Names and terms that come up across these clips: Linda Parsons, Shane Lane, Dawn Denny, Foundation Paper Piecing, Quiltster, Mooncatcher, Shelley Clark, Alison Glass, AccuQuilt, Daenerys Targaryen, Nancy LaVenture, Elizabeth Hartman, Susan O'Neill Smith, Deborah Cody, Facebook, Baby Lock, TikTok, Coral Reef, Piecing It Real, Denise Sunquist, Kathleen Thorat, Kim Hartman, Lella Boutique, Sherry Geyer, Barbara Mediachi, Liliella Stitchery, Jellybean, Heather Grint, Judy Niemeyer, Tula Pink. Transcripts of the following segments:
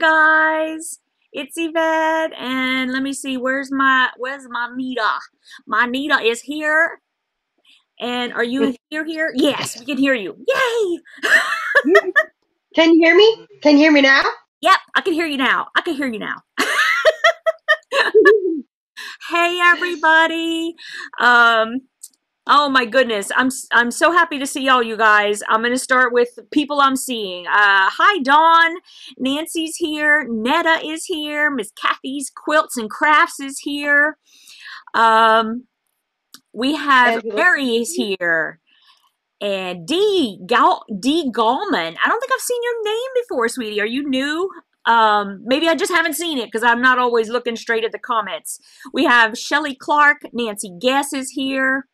Guys, it's Yvette, and let me see, where's my Nita? My Nita is here, and are you here? Yes, we can hear you. Yay! Can you hear me? Can you hear me now? Yep, I can hear you now. I can hear you now. Hey, everybody. Oh my goodness, I'm so happy to see all you guys. I'm going to start with people I'm seeing. Hi Dawn, Nancy's here, Netta is here, Miss Kathy's Quilts and Crafts is here. We have Mary is here, and Dee Gallman. I don't think I've seen your name before, sweetie. Are you new? Maybe I just haven't seen it because I'm not always looking straight at the comments. We have Shelley Clark, Nancy Guess is here.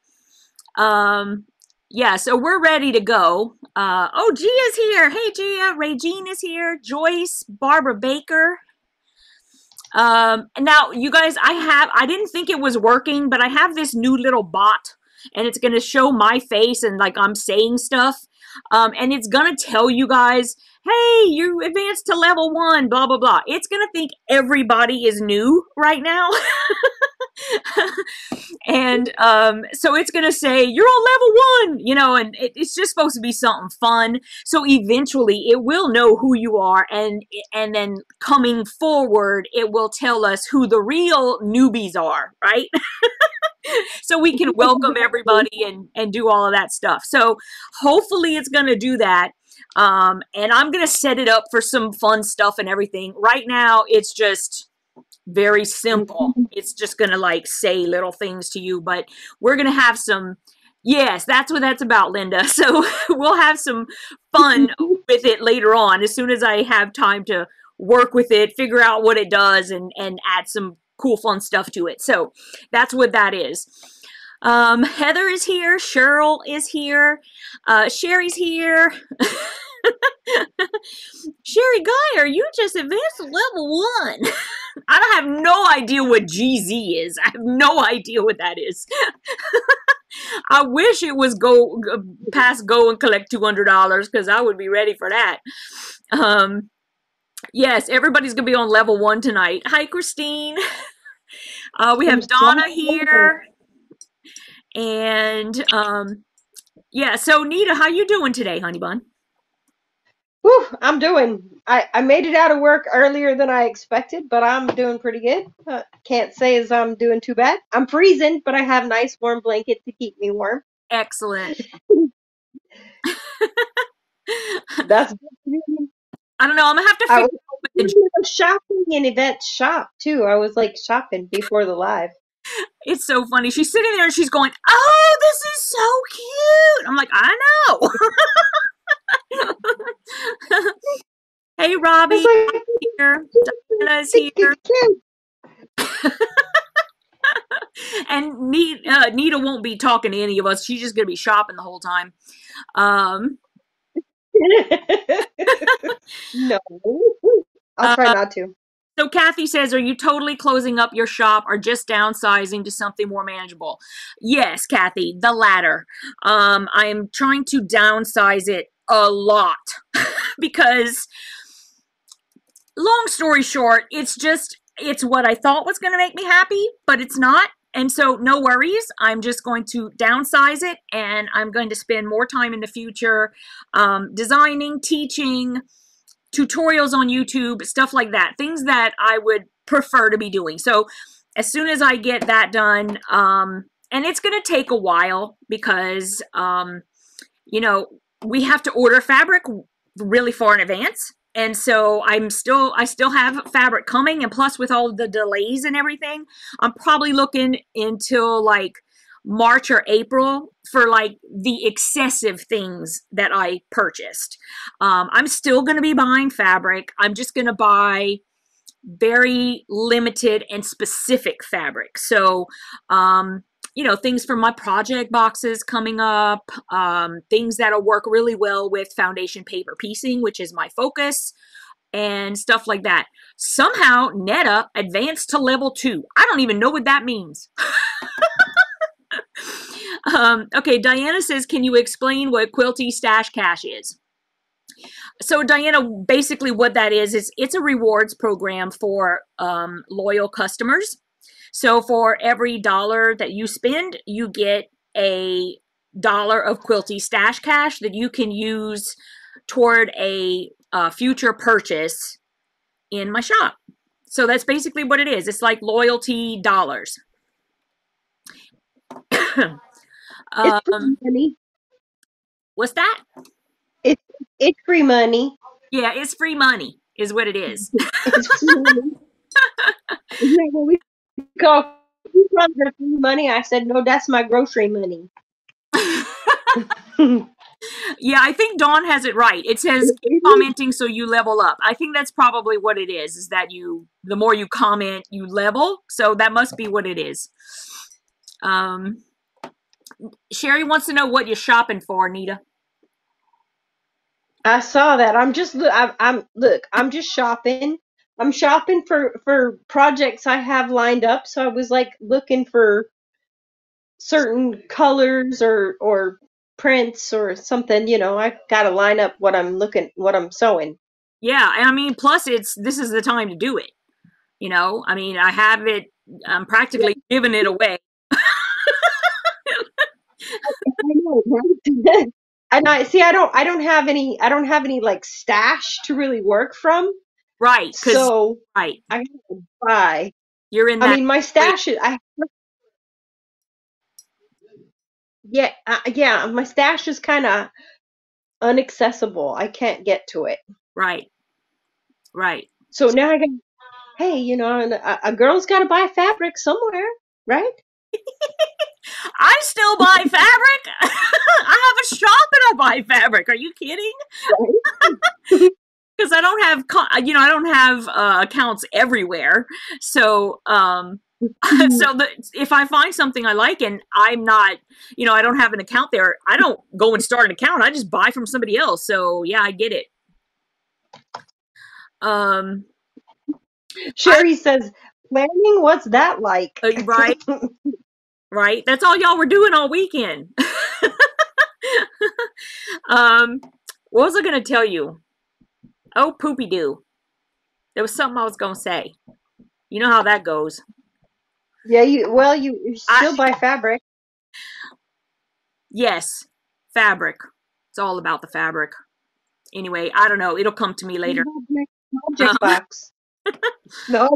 Yeah, so we're ready to go. Oh, Gia's here. Hey, Gia. Regine is here. Joyce, Barbara Baker. Now, you guys, I didn't think it was working, but I have this new little bot, and it's going to show my face and, like, I'm saying stuff. And it's going to tell you guys, hey, you advanced to level 1, blah, blah, blah. It's going to think everybody is new right now. And so it's going to say, you're on level 1, you know, and it's just supposed to be something fun. So eventually it will know who you are, and then coming forward, it will tell us who the real newbies are, right? So we can welcome everybody and do all of that stuff. So hopefully it's going to do that. And I'm going to set it up for some fun stuff and everything. Right now, it's just very simple. It's just going to like say little things to you, but we're going to have some, yes, that's what that's about, Linda. So we'll have some fun with it later on. As soon as I have time to work with it, figure out what it does and add some cool, fun stuff to it. So that's what that is. Heather is here. Cheryl is here. Sherry's here. Sherry Guy, are you just advanced to level 1? I don't have no idea what GZ is. I have no idea what that is. I wish it was go and collect $200 because I would be ready for that. Yes, everybody's going to be on level 1 tonight. Hi, Christine. We have Donna here. And, yeah, so Nita, how you doing today, honey bun? Whew, I'm doing. I made it out of work earlier than I expected, but I'm doing pretty good. Can't say as I'm doing too bad. I'm freezing, but I have a nice warm blanket to keep me warm. Excellent. That's good. I don't know. I'm going to have to figure out shopping in Yvette's shop, too. I was, like, shopping before the live. It's so funny. She's sitting there and she's going, oh, this is so cute. I'm like, I know. Hey, Robbie. Like, here. Diana's here. And Nita won't be talking to any of us. She's just going to be shopping the whole time. No, I'll try not to. So Kathy says, are you totally closing up your shop or just downsizing to something more manageable? Yes, Kathy, the latter. I am trying to downsize it a lot because long story short, it's just, it's what I thought was going to make me happy, but it's not. And so no worries, I'm just going to downsize it and I'm going to spend more time in the future designing, teaching, tutorials on YouTube, stuff like that. Things that I would prefer to be doing. So as soon as I get that done, and it's going to take a while because, you know, we have to order fabric really far in advance. And so I still have fabric coming. And plus with all the delays and everything, I'm probably looking until like March or April for like the excessive things that I purchased. I'm still going to be buying fabric. I'm just going to buy very limited and specific fabric. So, you know, things for my project boxes coming up, things that'll work really well with foundation paper piecing, which is my focus, and stuff like that. Somehow Netta advanced to level 2. I don't even know what that means. Okay, Diana says, can you explain what Quilty Stash Cash is? So Diana, basically what that is it's a rewards program for loyal customers. So for every dollar that you spend, you get a dollar of Quilty Stash Cash that you can use toward a future purchase in my shop. So that's basically what it is. It's like loyalty dollars. It's free money. What's that? It's free money. Yeah, it's free money is what it is. It's free money. Isn't that what we call free money? I said, no, that's my grocery money. Yeah, I think Dawn has it right. It says, keep commenting so you level up. I think that's probably what it is that the more you comment, you level. So that must be what it is. Sherry wants to know what you're shopping for, Nita. I saw that. I'm just shopping. I'm shopping for projects I have lined up. So I was like looking for certain colors or prints or something. You know, I got to line up what I'm sewing. Yeah, I mean, plus this is the time to do it. You know, I mean, I have it. I'm practically giving it away. I know, right? And I don't have any like stash to really work from, right? So right, I gotta buy. You're in. I mean, my stash is. Yeah. My stash is kind of inaccessible. I can't get to it. Right. Right. So now I got. Hey, you know, a girl's got to buy fabric somewhere, right? I still buy fabric. I have a shop and I buy fabric. Are you kidding? Because I don't have, you know, I don't have accounts everywhere. So, if I find something I like and I'm not, you know, I don't have an account there, I don't go and start an account. I just buy from somebody else. So yeah, I get it. Sherry says, planning, what's that like? Right. Right? That's all y'all were doing all weekend. What was I going to tell you? Oh, poopy-doo. There was something I was going to say. You know how that goes. Yeah, you still buy fabric. Yes, fabric. It's all about the fabric. Anyway, I don't know. It'll come to me later. Object box. No,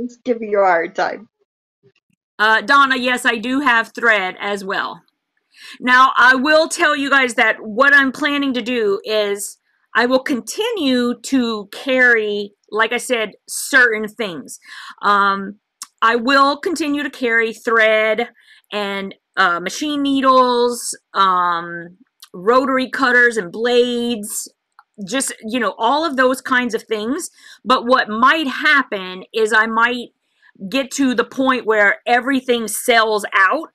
just give you a hard time. Donna, yes, I do have thread as well. Now, I will tell you guys that what I'm planning to do is I will continue to carry, like I said, certain things. I will continue to carry thread and machine needles, rotary cutters and blades, just, you know, all of those kinds of things. But what might happen is I might get to the point where everything sells out.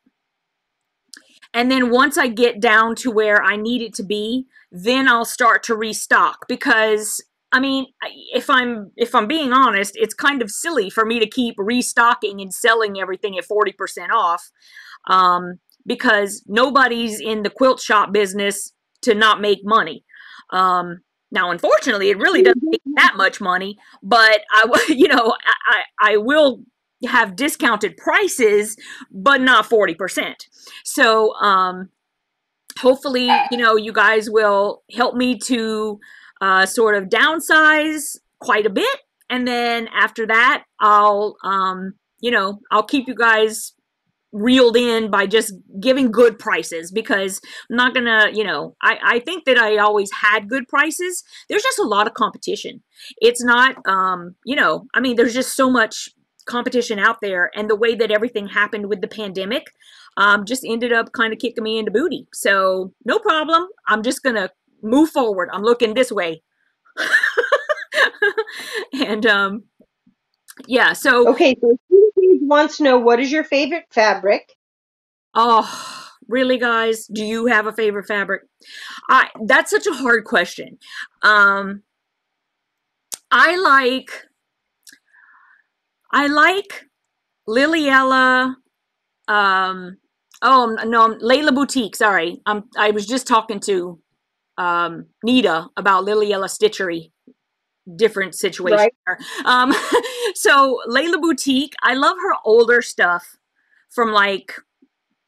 And then once I get down to where I need it to be, then I'll start to restock because I mean, if I'm being honest, it's kind of silly for me to keep restocking and selling everything at 40% off, because nobody's in the quilt shop business to not make money. Now, unfortunately, it really doesn't make that much money, but I will have discounted prices, but not 40%. So hopefully, you guys will help me to sort of downsize quite a bit. And then after that, I'll keep you guys reeled in by just giving good prices, because I'm not gonna, I think that I always had good prices. There's just a lot of competition. It's not, I mean, there's just so much competition out there, and the way that everything happened with the pandemic just ended up kind of kicking me in the booty. So no problem. I'm just gonna move forward. I'm looking this way. And yeah, so. Okay, so wants to know, what is your favorite fabric? Oh, really, guys? Do you have a favorite fabric? That's such a hard question. I like Liliella, oh no, Lella Boutique, sorry. I was just talking to Nita about Liliella Stitchery. Different situation, right? So Lella Boutique, I love her older stuff from like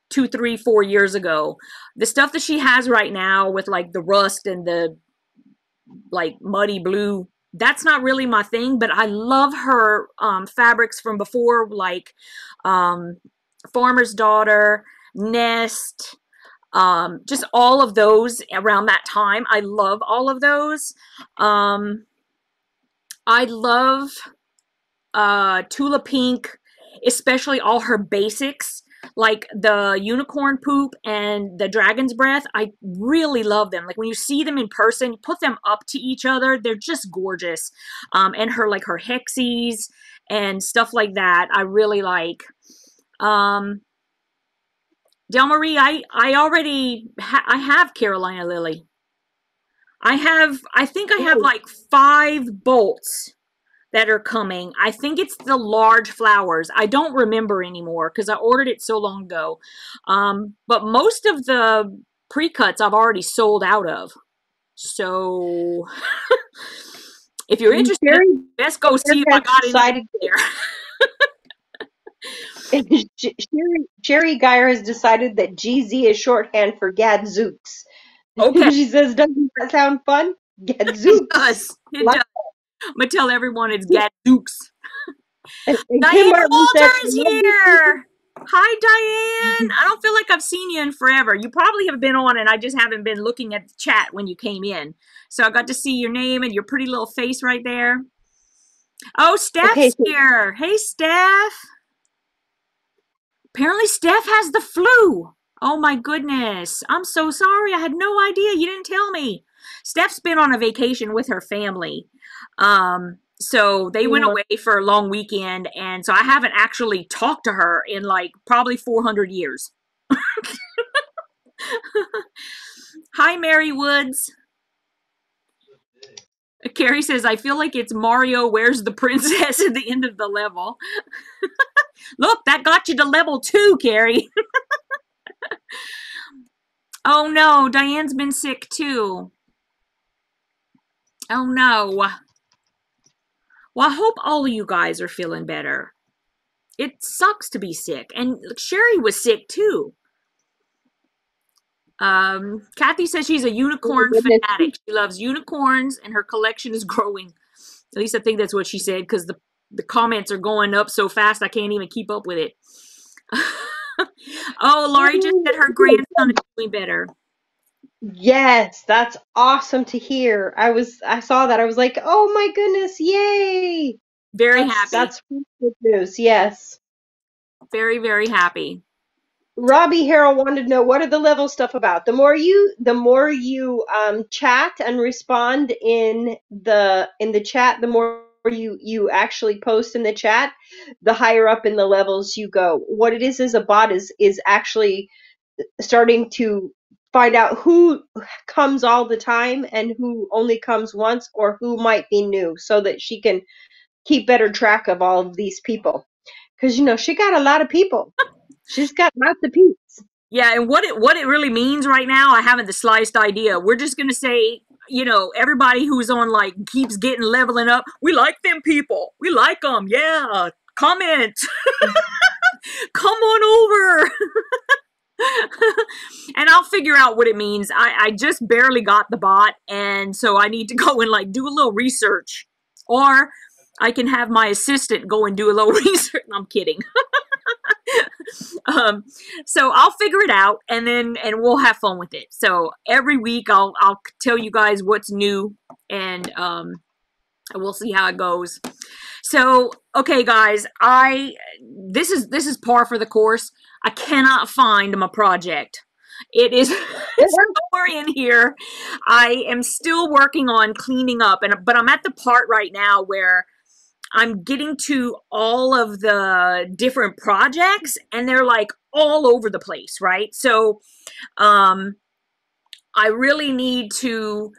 2, 3, 4 years ago. The stuff that she has right now with like the rust and the like muddy blue, that's not really my thing, but I love her fabrics from before, like Farmer's Daughter, Nest, just all of those around that time. I love all of those. I love Tula Pink, especially all her basics, like the unicorn poop and the dragon's breath. I really love them. Like when you see them in person, you put them up to each other, they're just gorgeous. And her, like her hexies and stuff like that, I really like. Delmarie, I have Carolina Lily. I think I have like 5 bolts that are coming. I think it's the large flowers. I don't remember anymore because I ordered it so long ago. But most of the pre-cuts I've already sold out of. So if you're interested, best go see if I got it there. Sherry Geyer has decided that GZ is shorthand for gadzooks. Okay. She says, doesn't that sound fun? Gadzooks. It does. It does. I'm going to tell everyone it's gadzooks. Diane Walter is here. Hi, Diane. I don't feel like I've seen you in forever. You probably have been on, and I just haven't been looking at the chat when you came in. So I got to see your name and your pretty little face right there. Oh, Steph's here. Hey, Steph. Apparently, Steph has the flu. Oh my goodness. I'm so sorry. I had no idea. You didn't tell me. Steph's been on a vacation with her family. So they went away for a long weekend. And so I haven't actually talked to her in like probably 400 years. Hi, Mary Woods. Carrie says, I feel like it's Mario Where's the Princess at the end of the level. Look, that got you to level 2, Carrie. Oh no, Diane's been sick too. Oh no. Well, I hope all of you guys are feeling better. It sucks to be sick. And Sherry was sick too. Kathy says she's a unicorn fanatic. She loves unicorns and her collection is growing. At least I think that's what she said, because the comments are going up so fast I can't even keep up with it. Oh, Laurie just said her grandson is doing better. Yes, that's awesome to hear. I saw that. I was like, oh my goodness, yay. Very happy. That's good news, yes. Very, very happy. Robbie Harrell wanted to know, what are the level stuff about? The more you chat and respond in the chat, the more you actually post in the chat, the higher up in the levels you go. What it is a bot is actually starting to find out who comes all the time and who only comes once or who might be new, so that she can keep better track of all of these people. Because, you know, she got a lot of people. She's got lots of peeps. Yeah, and what it really means right now, I haven't the slightest idea. We're just going to say, you know, everybody who's on, like, keeps getting leveling up, we like them people. We like them. Yeah. Comment. Come on over. And I'll figure out what it means. I just barely got the bot, and so I need to go and, like, do a little research. Or I can have my assistant go and do a little research. I'm kidding. So I'll figure it out, and we'll have fun with it. So every week I'll tell you guys what's new, and we'll see how it goes. So, okay, guys, this is par for the course. I cannot find my project. It is somewhere in here. I am still working on cleaning up, but I'm at the part right now where I'm getting to all of the different projects, and they're, like, all over the place, right? So I really need to,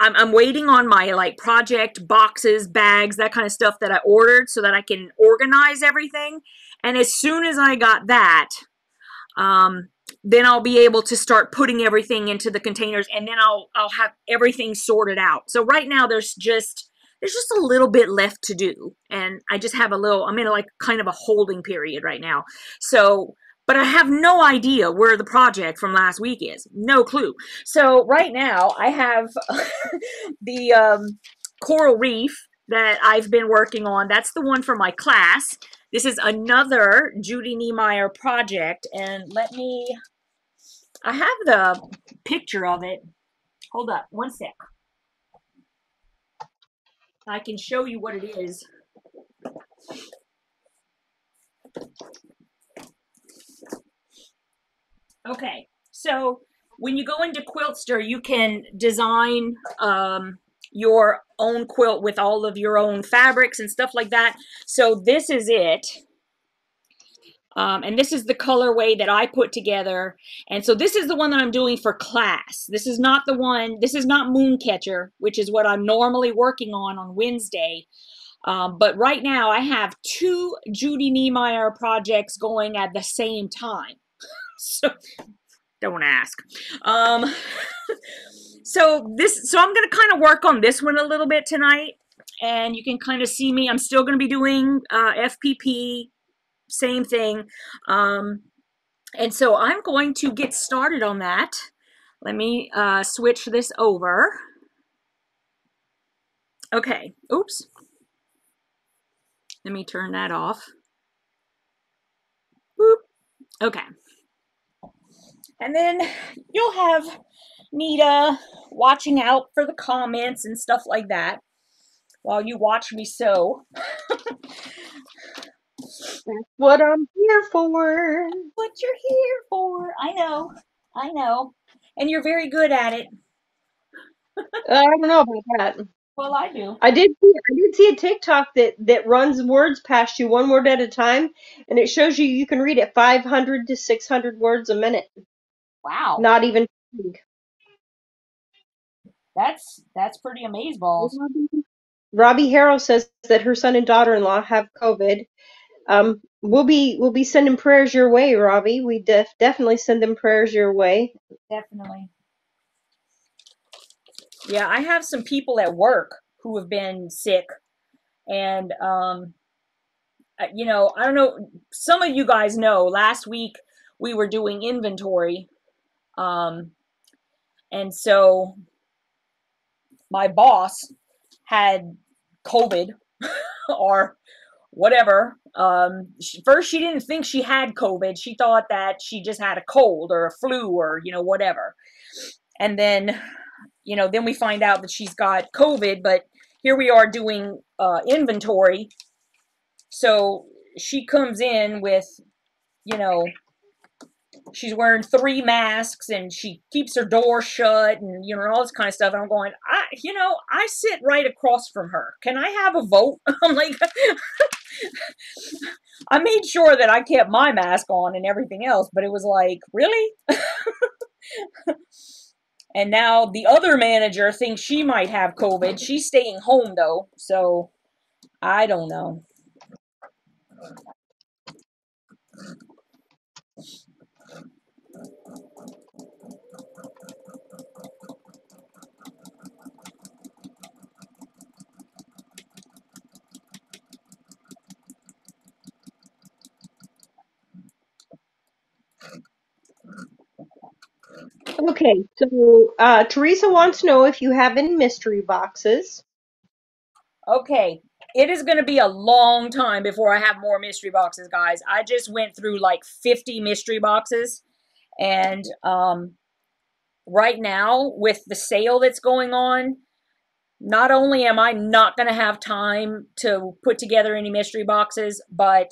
I'm waiting on my, like, project boxes, bags, that kind of stuff that I ordered, so that I can organize everything. And as soon as I got that, then I'll be able to start putting everything into the containers, and then I'll have everything sorted out. So right now there's just a little bit left to do, and I just have a little, I'm in, like, kind of a holding period right now. So, but I have no idea where the project from last week is. No clue. So right now I have the Coral Reef that I've been working on. That's the one for my class. This is another Judy Niemeyer project, and I have the picture of it. Hold up, one sec. I can show you what it is. Okay, so when you go into Quiltster, you can design your own quilt with all of your own fabrics and stuff like that. So this is it. And this is the colorway that I put together. And so this is the one that I'm doing for class. This is not the one, this is not Mooncatcher, which is what I'm normally working on Wednesday. But right now I have two Judy Niemeyer projects going at the same time. So don't ask. So I'm going to kind of work on this one a little bit tonight, and you can kind of see me. I'm still going to be doing FPP, same thing. And so I'm going to get started on that. Let me switch this over. Okay. Oops. Let me turn that off. Boop. Okay. And then you'll have Nita watching out for the comments and stuff like that while you watch me sew. That's what I'm here for. What you're here for. I know. I know. And you're very good at it. I don't know about that. Well, I do. I did see a TikTok that runs words past you, one word at a time, and it shows you can read at 500 to 600 words a minute. Wow. Not even big. That's pretty amazeballs. Robbie Harrell says that her son and daughter-in-law have COVID. We'll be sending prayers your way, Robbie. We definitely send them prayers your way. Definitely. Yeah, I have some people at work who have been sick, and you know, I don't know. Some of you guys know. Last week we were doing inventory, and so my boss had COVID or whatever. First, she didn't think she had COVID. She thought that she just had a cold or a flu or, you know, whatever. And then, you know, then we find out that she's got COVID, but here we are doing inventory. So she comes in with, you know, she's wearing 3 masks, and she keeps her door shut, and, you know, all this kind of stuff. And I'm going, you know, I sit right across from her. Can I have a vote? I'm like, I made sure that I kept my mask on and everything else, but it was like, really? And now the other manager thinks she might have COVID. She's staying home, though, so I don't know. Okay, so Teresa wants to know if you have any mystery boxes. Okay, it is going to be a long time before I have more mystery boxes, guys. I just went through like 50 mystery boxes, and right now with the sale that's going on, not only am I not going to have time to put together any mystery boxes, but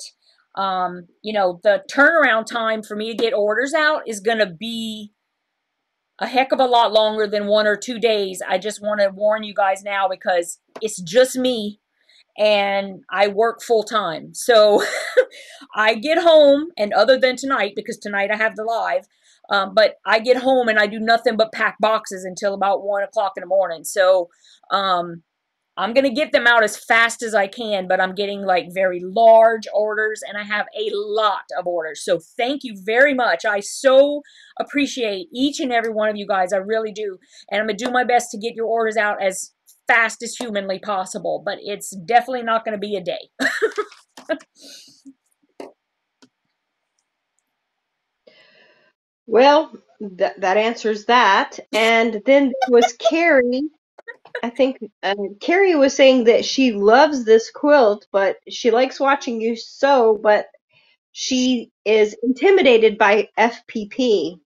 you know, the turnaround time for me to get orders out is going to be a heck of a lot longer than 1 or 2 days. I just want to warn you guys now because it's just me and I work full time. So I get home, and other than tonight, because tonight I have the live, but I get home and I do nothing but pack boxes until about 1 o'clock in the morning. So I'm going to get them out as fast as I can, but I'm getting like very large orders and I have a lot of orders. So thank you very much. I so appreciate each and every one of you guys. I really do. And I'm going to do my best to get your orders out as fast as humanly possible, but it's definitely not going to be a day. Well, that answers that. And then there was Carrie. I think Carrie was saying that she loves this quilt, but she likes watching you sew, but she is intimidated by FPP.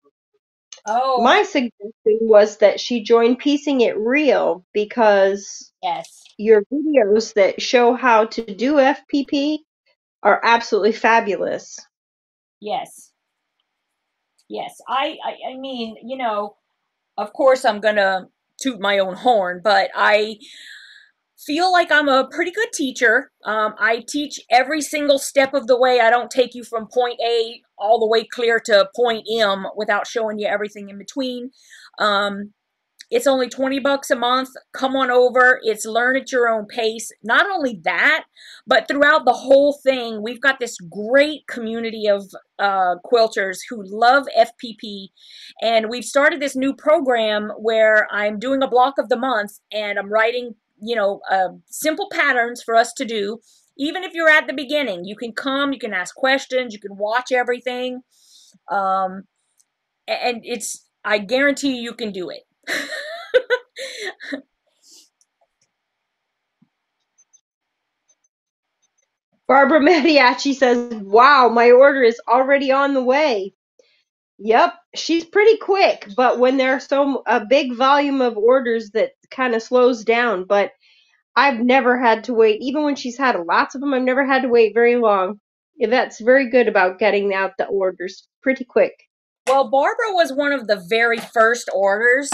Oh. My suggestion was that she join Piecing It Real, because yes, your videos that show how to do FPP are absolutely fabulous. Yes. Yes. I mean, you know, of course I'm going to toot my own horn, but I feel like I'm a pretty good teacher. I teach every single step of the way. I don't take you from point A all the way clear to point M without showing you everything in between. It's only 20 bucks a month. Come on over. It's learn at your own pace. Not only that, but throughout the whole thing, we've got this great community of quilters who love FPP. And we've started this new program where I'm doing a block of the month and I'm writing, you know, simple patterns for us to do. Even if you're at the beginning, you can come, you can ask questions, you can watch everything. And it's, I guarantee you can do it. Barbara Mediachi says, wow, my order is already on the way. Yep, she's pretty quick, but when there's a big volume of orders, that kind of slows down. But I've never had to wait, even when she's had lots of them, I've never had to wait very long. That's very good about getting out the orders pretty quick. Well, Barbara was one of the very first orders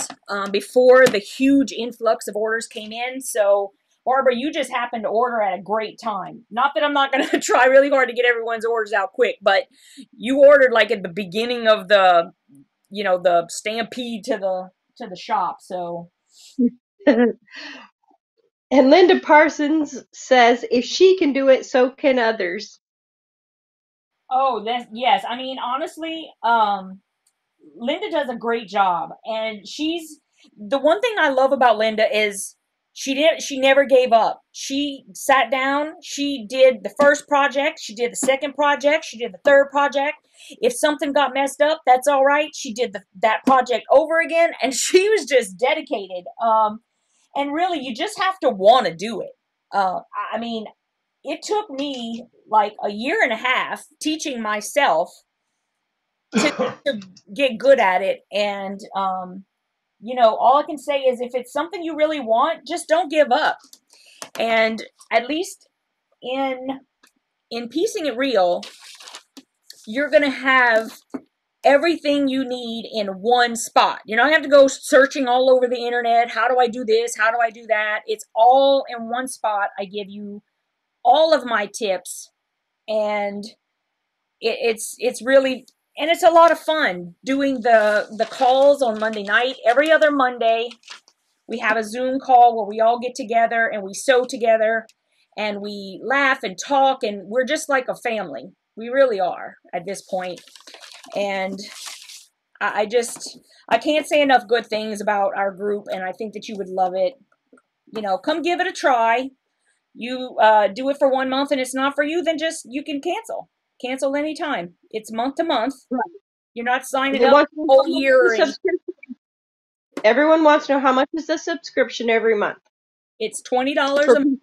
before the huge influx of orders came in. So, Barbara, you just happened to order at a great time. Not that I'm not going to try really hard to get everyone's orders out quick, but you ordered like at the beginning of the, you know, the stampede to the shop. So, and Linda Parsons says, if she can do it, so can others. Oh, yes. I mean, honestly, Linda does a great job, and she's the one thing I love about Linda is she never gave up. She sat down, she did the first project, she did the second project, she did the third project. If something got messed up, that's all right. She did that project over again, and she was just dedicated. And really, you just have to want to do it. I mean, it took me like a year and a half teaching myself to get good at it. And, you know, all I can say is if it's something you really want, just don't give up. And at least in Piecing It Real, you're going to have everything you need in one spot. You don't have to go searching all over the internet. How do I do this? How do I do that? It's all in one spot. I give you all of my tips, and it's really And it's a lot of fun doing the calls on Monday night. Every other Monday, we have a Zoom call where we all get together and we sew together and we laugh and talk, and we're just like a family. We really are at this point. And I can't say enough good things about our group, and I think that you would love it. You know, come give it a try. You do it for 1 month and it's not for you, then just, you can cancel. Cancel anytime. It's month to month. Right. You're not signing up the whole year. Everyone wants to know, how much is the subscription every month? It's $20 a month.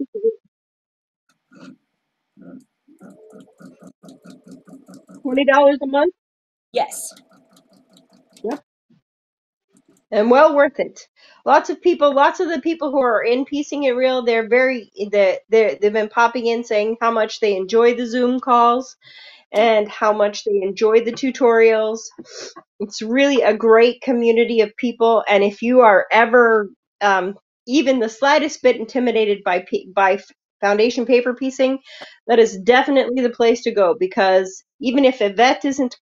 $20 a month? Yes. Yep. And well worth it. Lots of people, lots of the people who are in Piecing It Real, they've been popping in saying how much they enjoy the Zoom calls and how much they enjoy the tutorials. It's really a great community of people. And if you are ever even the slightest bit intimidated by foundation paper piecing, that is definitely the place to go, because even if Yvette isn't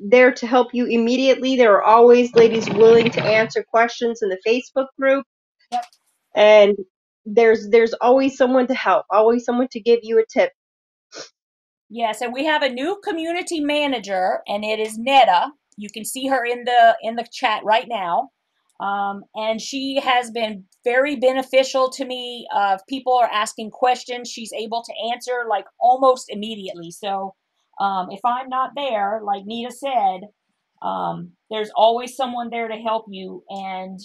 there to help you immediately, there are always ladies willing to answer questions in the Facebook group. Yep. And there's always someone to help, always someone to give you a tip. Yes, and we have a new community manager, and it is Netta. You can see her in the chat right now. And she has been very beneficial to me. People are asking questions, she's able to answer like almost immediately. So if I'm not there, like Nita said, there's always someone there to help you, and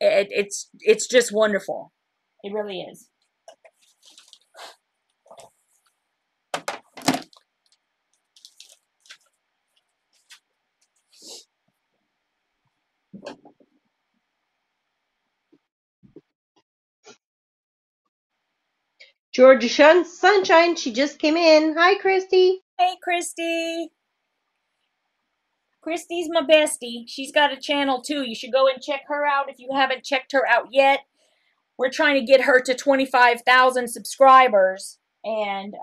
it's just wonderful. It really is. Georgia Sunshine, she just came in. Hi, Christy. Hey, Christy. Christy's my bestie. She's got a channel, too. You should go and check her out if you haven't checked her out yet. We're trying to get her to 25,000 subscribers, and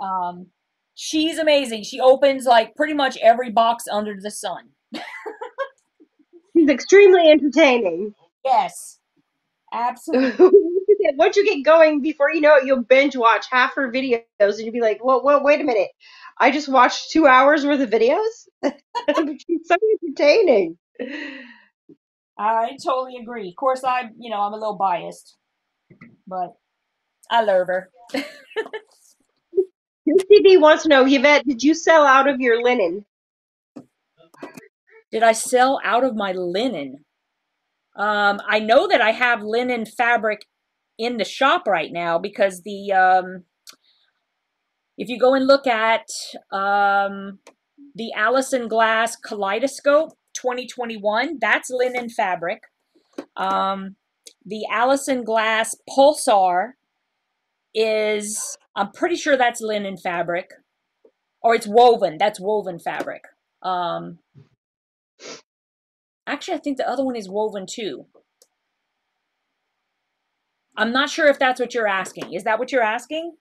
she's amazing. She opens, like, pretty much every box under the sun. She's extremely entertaining. Yes, absolutely. Once you get going, before you know it, you'll binge watch half her videos, and you'll be like, well, wait a minute. I just watched 2 hours worth of videos. She's so entertaining. I totally agree. Of course, I'm a little biased, but I love her. UCB wants to know, Yvette, did you sell out of your linen? Did I sell out of my linen? I know that I have linen fabric in the shop right now, because the if you go and look at the Alison Glass Kaleidoscope 2021, that's linen fabric. The Alison Glass Pulsar is, I'm pretty sure that's linen fabric, or it's woven. That's woven fabric. Actually, I think the other one is woven too. I'm not sure if that's what you're asking. Is that what you're asking?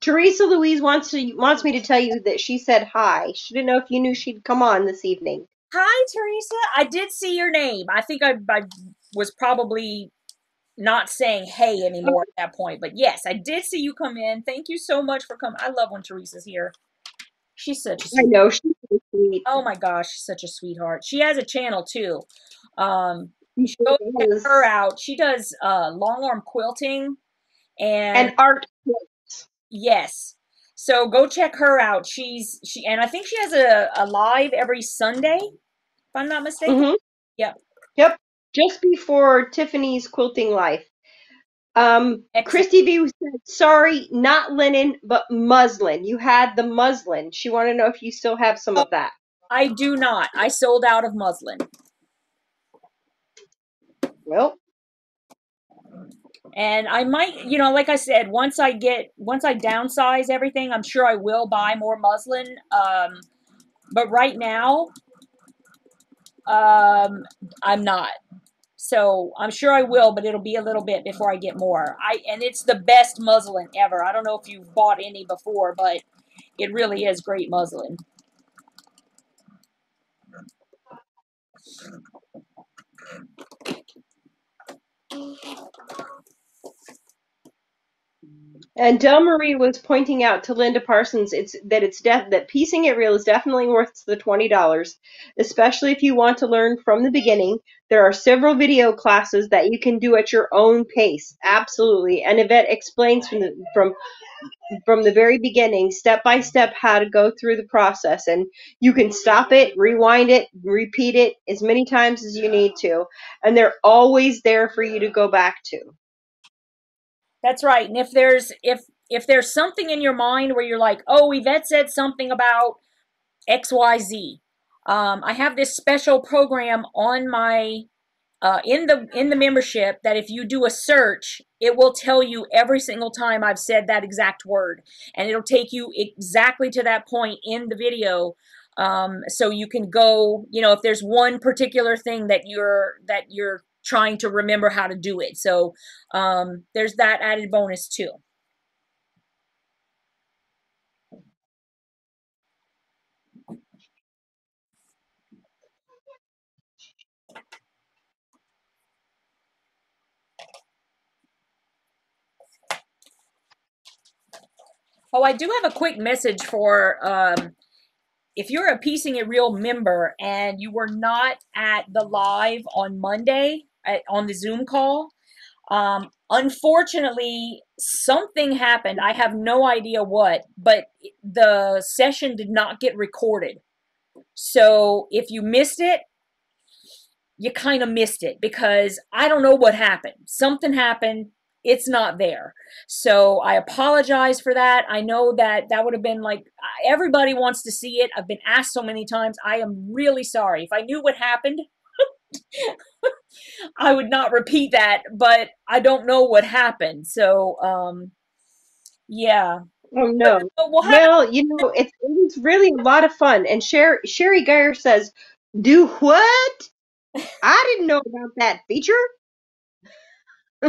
Teresa Louise wants me to tell you that she said hi. She didn't know if you knew she'd come on this evening. Hi, Teresa. I did see your name. I think I was probably not saying hey anymore at that point, but yes, I did see you come in. Thank you so much for coming. I love when Teresa's here. She's such a sweetheart. I know, she's so sweet. Oh my gosh, she's such a sweetheart. She has a channel too. You should go check her out. She does long arm quilting and art. Yes, so go check her out. She and I think she has a live every Sunday, if I'm not mistaken. Mm-hmm. Yep. Just before Tiffany's Quilting Life. Christy B said, sorry, not linen, but muslin. You had the muslin. She wanted to know if you still have some of that. I do not. I sold out of muslin. Well. And I might, you know, like I said, once I downsize everything, I'm sure I will buy more muslin. But right now, I'm not. So I'm sure I will, but it'll be a little bit before I get more. And it's the best muslin ever. I don't know if you've bought any before, but it really is great muslin. And Del Marie was pointing out to Linda Parsons that Piecing It Real is definitely worth the $20, especially if you want to learn from the beginning. There are several video classes that you can do at your own pace. Absolutely. And Yvette explains from the very beginning, step by step, how to go through the process. And you can stop it, rewind it, repeat it as many times as you need to. And they're always there for you to go back to. That's right. And if there's something in your mind where you're like, oh, Yvette said something about XYZ. I have this special program on my in the membership that if you do a search, it will tell you every single time I've said that exact word, and it'll take you exactly to that point in the video. So you can go, you know, if there's one particular thing that you're trying to remember how to do it. So there's that added bonus too. Oh, I do have a quick message for if you're a Piecing It Real member and you were not at the live on Monday, on the Zoom call. Unfortunately, something happened. I have no idea what, but the session did not get recorded. So if you missed it, you kind of missed it because I don't know what happened. Something happened. It's not there. So I apologize for that. I know that that would have been like, everybody wants to see it. I've been asked so many times. I am really sorry. If I knew what happened, I would not repeat that, but I don't know what happened. So, yeah. Oh, no. Well, you know, it's really a lot of fun. And Sherry Geyer says, do what? I didn't know about that feature.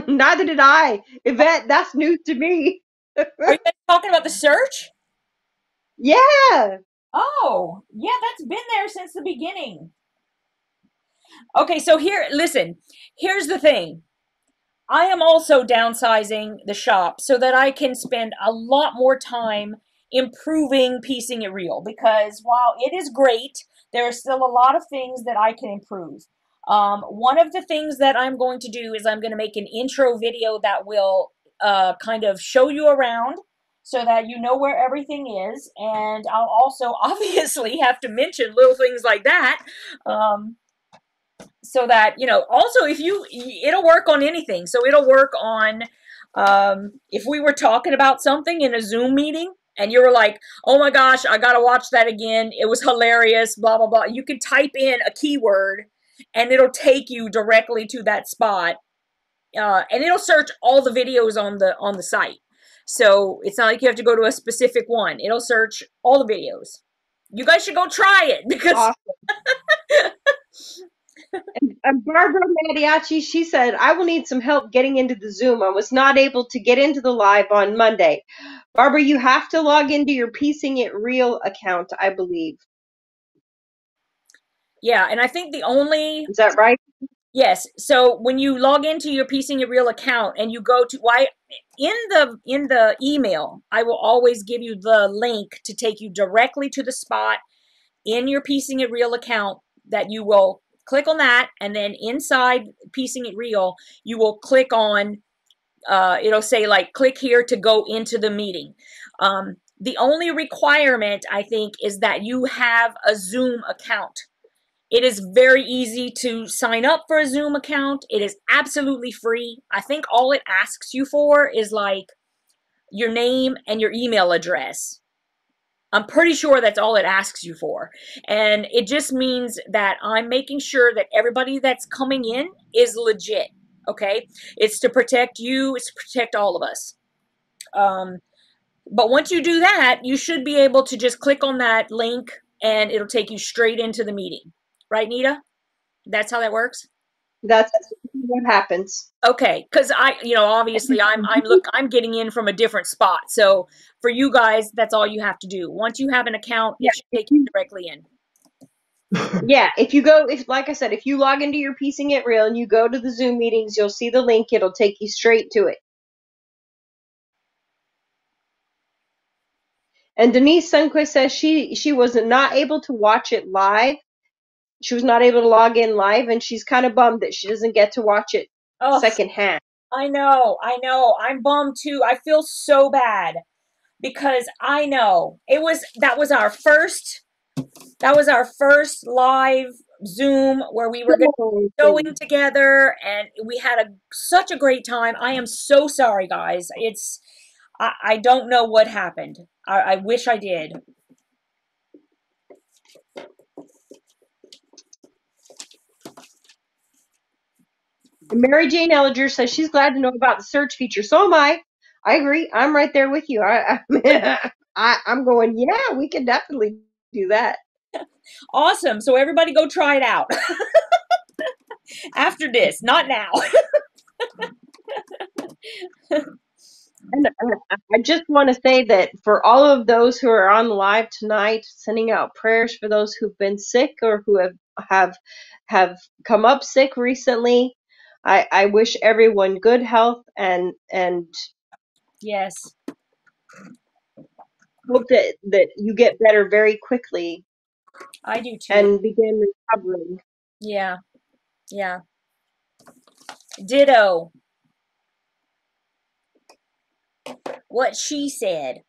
Neither did I. Yvette, that's news to me. Are you guys talking about the search? Yeah. Oh, yeah, that's been there since the beginning. Okay, so here, listen, here's the thing. I am also downsizing the shop so that I can spend a lot more time improving Piecing It Real, because while it is great, there are still a lot of things that I can improve. One of the things that I'm going to do is I'm going to make an intro video that will kind of show you around so that you know where everything is. And I'll also obviously have to mention little things like that. So that, you know, also if you, it'll work on anything. So it'll work on, if we were talking about something in a Zoom meeting and you were like, oh my gosh, I got to watch that again. It was hilarious, blah, blah, blah. You can type in a keyword and it'll take you directly to that spot. And it'll search all the videos on the site. So it's not like you have to go to a specific one. It'll search all the videos. You guys should go try it because... Awesome. And Barbara Mattiacci, she said, I will need some help getting into the Zoom. I was not able to get into the live on Monday. Barbara, you have to log into your Piecing It Real account, I believe. Yeah, and I think the only... Is that right? Yes. So when you log into your Piecing It Real account and you go to... Why, in the email, I will always give you the link to take you directly to the spot in your Piecing It Real account that you will... Click on that, and then inside Piecing It Real, you will click on, it'll say like, click here to go into the meeting. The only requirement, I think, is that you have a Zoom account. It is very easy to sign up for a Zoom account. It is absolutely free. I think all it asks you for is like your name and your email address. I'm pretty sure that's all it asks you for. And it just means that I'm making sure that everybody that's coming in is legit, okay? It's to protect you, it's to protect all of us. But once you do that, you should be able to just click on that link and it'll take you straight into the meeting. Right, Nita? That's how that works? That's what happens. Okay, because I, you know, obviously I'm getting in from a different spot. So for you guys, that's all you have to do. Once you have an account, it should take you directly in. Yeah, if you go, if like I said, if you log into your Piecing It Real and you go to the Zoom meetings, you'll see the link. It'll take you straight to it. And Denise Sunquist says she was not able to watch it live. She was not able to log in live, and she's kind of bummed that she doesn't get to watch it secondhand. I know. I'm bummed too. I feel so bad because I know it was that was our first live Zoom where we were going together, and we had such a great time. I am so sorry, guys. It's I don't know what happened. I wish I did. Mary Jane Ellinger says she's glad to know about the search feature. So am I. I agree. I'm right there with you. I'm going, yeah, we can definitely do that. Awesome. So everybody go try it out. After this, not now. And I just want to say that for all of those who are on live tonight, sending out prayers for those who've been sick or who have come up sick recently. I wish everyone good health and yes, hope that you get better very quickly. I do too. And begin recovering. Yeah. Yeah. Ditto. What she said.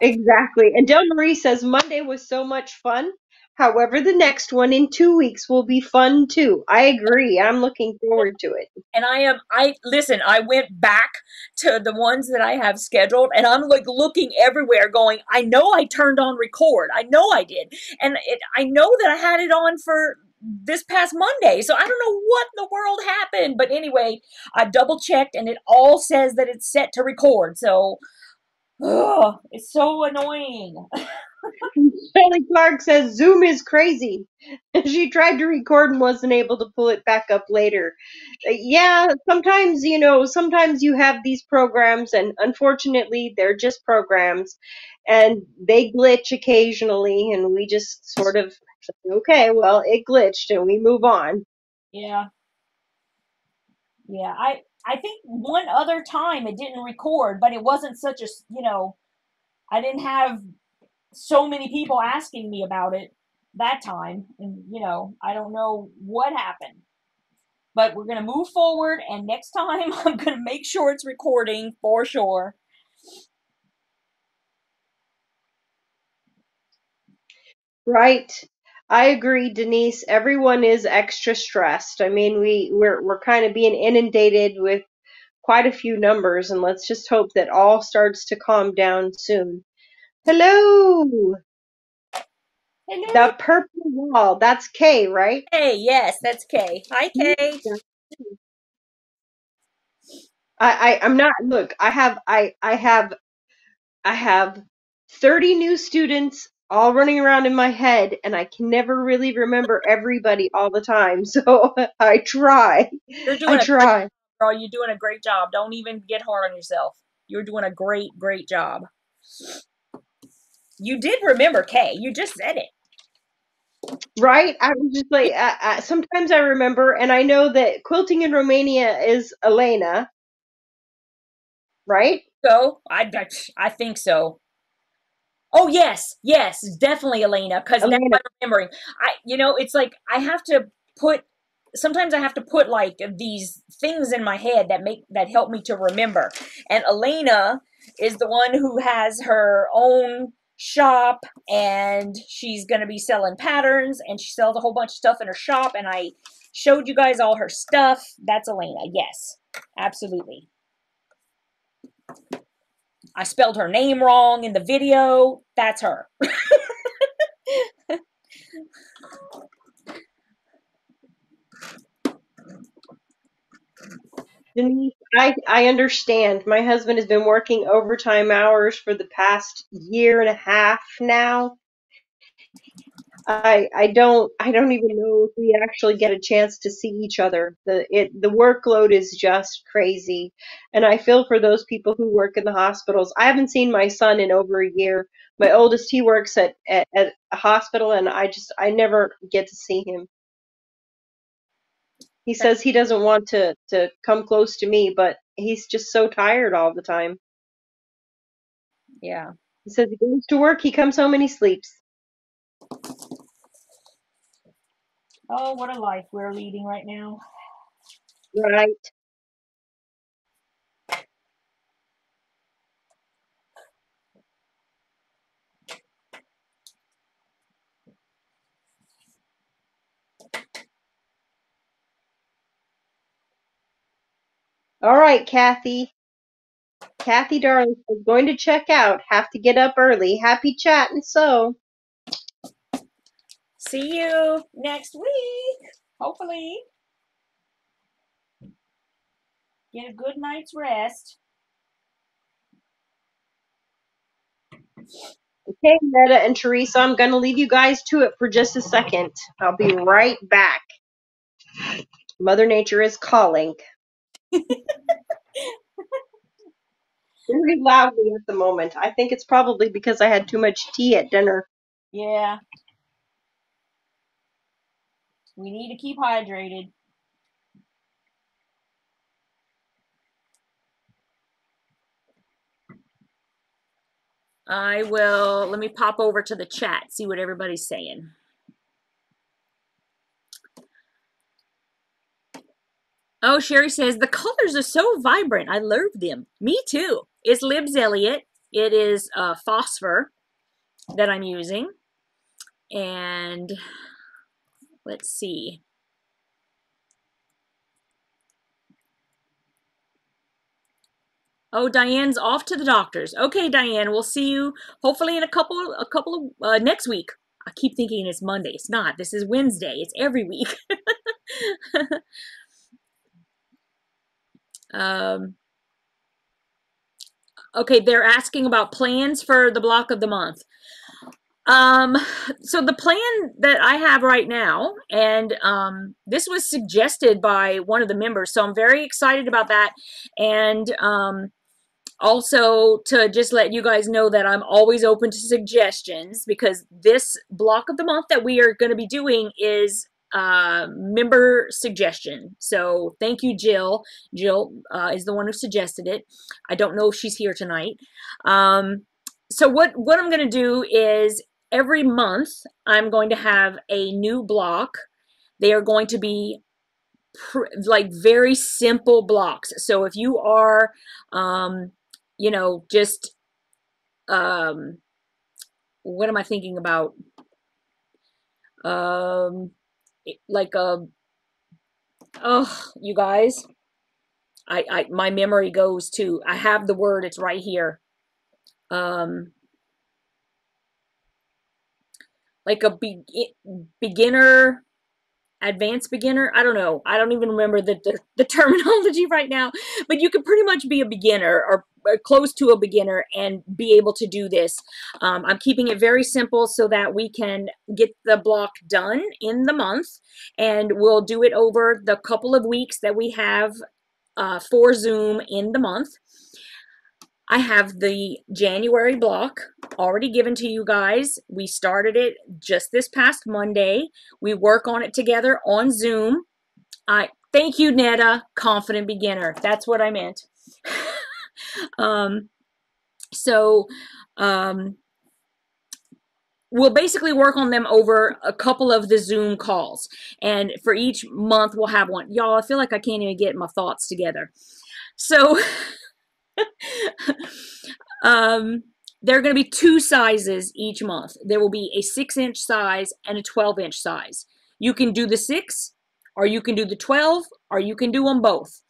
Exactly. And Del Marie says Monday was so much fun. However, the next one in 2 weeks will be fun too. I agree. I'm looking forward to it. And listen, I went back to the ones that I have scheduled, and I'm like looking everywhere going, I know I turned on record. I know I did. And I know that I had it on for this past Monday. So I don't know what in the world happened. But anyway, I double checked and it all says that it's set to record. So it's so annoying. Shelley Clark says Zoom is crazy. She tried to record and wasn't able to pull it back up later. Yeah, sometimes you have these programs, and unfortunately they're just programs and they glitch occasionally, and we just sort of, okay, well, it glitched and we move on. Yeah. Yeah, I think one other time it didn't record, but it wasn't such a, I didn't have so many people asking me about it that time. And, I don't know what happened. But we're going to move forward, and next time I'm going to make sure it's recording for sure. Right. I agree, Denise. Everyone is extra stressed. I mean, we're kind of being inundated with quite a few numbers, and let's just hope that all starts to calm down soon. Hello. Hello. The purple wall. That's Kay, right? Hey, yes, that's Kay. Hi, Kay. I'm not. Look, I have 30 new students all running around in my head, and I can never really remember everybody all the time, so I try. I try. Girl, you're doing a great job. Don't even get hard on yourself. You're doing a great, great job. You did remember Kay. You just said it. Right? I was just like, sometimes I remember, and I know that quilting in Romania is Elena, right? So, I think so. Oh, yes. Yes, definitely Elena, because now I'm remembering. It's like I have to put, sometimes I have to put like these things in my head that help me to remember. And Elena is the one who has her own shop, and she's going to be selling patterns, and she sells a whole bunch of stuff in her shop. And I showed you guys all her stuff. That's Elena. Yes, absolutely. I spelled her name wrong in the video. That's her. Denise, I understand. My husband has been working overtime hours for the past year and a half now. I don't even know if we actually get a chance to see each other. The workload is just crazy, and I feel for those people who work in the hospitals. I haven't seen my son in over a year. My oldest, he works at a hospital, and I never get to see him. He says he doesn't want to come close to me, but he's just so tired all the time. Yeah. He says he goes to work, he comes home, and he sleeps. Oh, what a life we're leading right now. Right. All right, Kathy. Kathy Darling is going to check out. Have to get up early. Happy chatting. So, see you next week. Hopefully, get a good night's rest. Okay, Meta and Teresa, I'm going to leave you guys to it for just a second. I'll be right back. Mother Nature is calling. Very loudly at the moment. I think it's probably because I had too much tea at dinner. Yeah. We need to keep hydrated. I will, let me pop over to the chat, see what everybody's saying. Oh, Sherry says, the colors are so vibrant. I love them. Me too. It's Libs Elliott. It is phosphor that I'm using. And let's see. Oh, Diane's off to the doctor's. Okay, Diane, we'll see you hopefully in a couple of next week. I keep thinking it's Monday. It's not. This is Wednesday. It's every week. Okay, they're asking about plans for the block of the month. So the plan that I have right now, and this was suggested by one of the members, so I'm very excited about that. And also to just let you guys know that I'm always open to suggestions, because this block of the month that we are going to be doing is member suggestion. So thank you, Jill. Jill is the one who suggested it. I don't know if she's here tonight. So what I'm going to do is every month I'm going to have a new block. They are going to be like very simple blocks. So if you are, you know, just, what am I thinking about? Like a, oh, you guys, I my memory goes to, I have the word, it's right here. Like a beginner, advanced beginner. I don't know. I don't even remember the terminology right now, but you could pretty much be a beginner or close to a beginner and be able to do this. I'm keeping it very simple so that we can get the block done in the month, and we'll do it over the couple of weeks that we have for Zoom in the month. I have the January block already given to you guys. We started it just this past Monday. We work on it together on Zoom. Thank you, Netta, confident beginner. That's what I meant. We'll basically work on them over a couple of the Zoom calls. And for each month, we'll have one. Y'all, I feel like I can't even get my thoughts together. So... there are going to be two sizes each month. There will be a 6-inch size and a 12-inch size. You can do the 6, or you can do the 12, or you can do them both.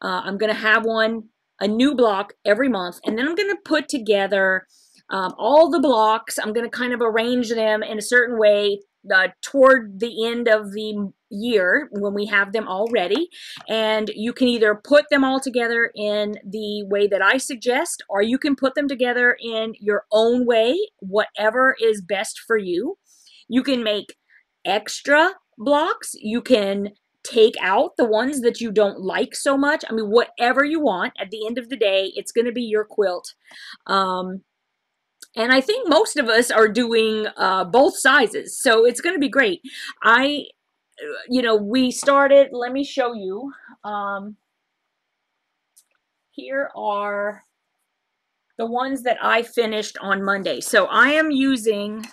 I'm going to have a new block every month, and then I'm going to put together all the blocks. I'm going to kind of arrange them in a certain way toward the end of the year when we have them all ready, and you can either put them all together in the way that I suggest, or you can put them together in your own way, whatever is best for you. You can make extra blocks. You can take out the ones that you don't like so much. I mean, whatever you want. At the end of the day, it's going to be your quilt. And I think most of us are doing both sizes, so it's going to be great. You know, we started, let me show you. Here are the ones that I finished on Monday. So I am using,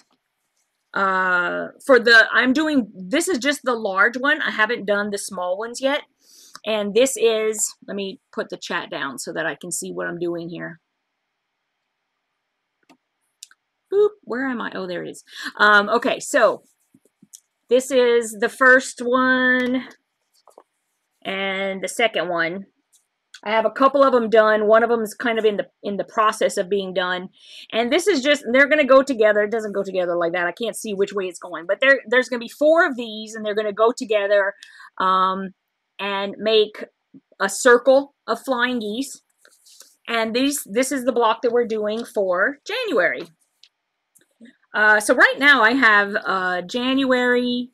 I'm doing, this is just the large one. I haven't done the small ones yet. And this is, let me put the chat down so that I can see what I'm doing here. Boop, where am I? Oh, there it is. Okay, so this is the first one and the second one. I have a couple of them done. One of them is kind of in the process of being done. And this is just, they're going to go together. It doesn't go together like that. I can't see which way it's going. But there's going to be four of these, and they're going to go together and make a circle of flying geese. And this is the block that we're doing for January. So right now I have January,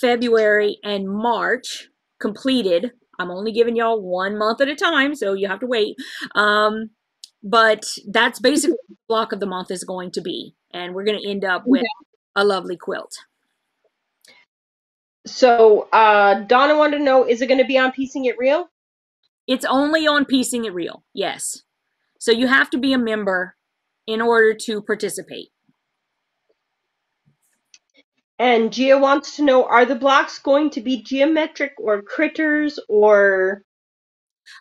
February, and March completed. I'm only giving y'all 1 month at a time, so you have to wait. But that's basically what the block of the month is going to be. And we're going to end up with a lovely quilt. So Donna wanted to know, is it going to be on Piecing It Real? It's only on Piecing It Real, yes. So you have to be a member in order to participate. And Gia wants to know, are the blocks going to be geometric or critters or?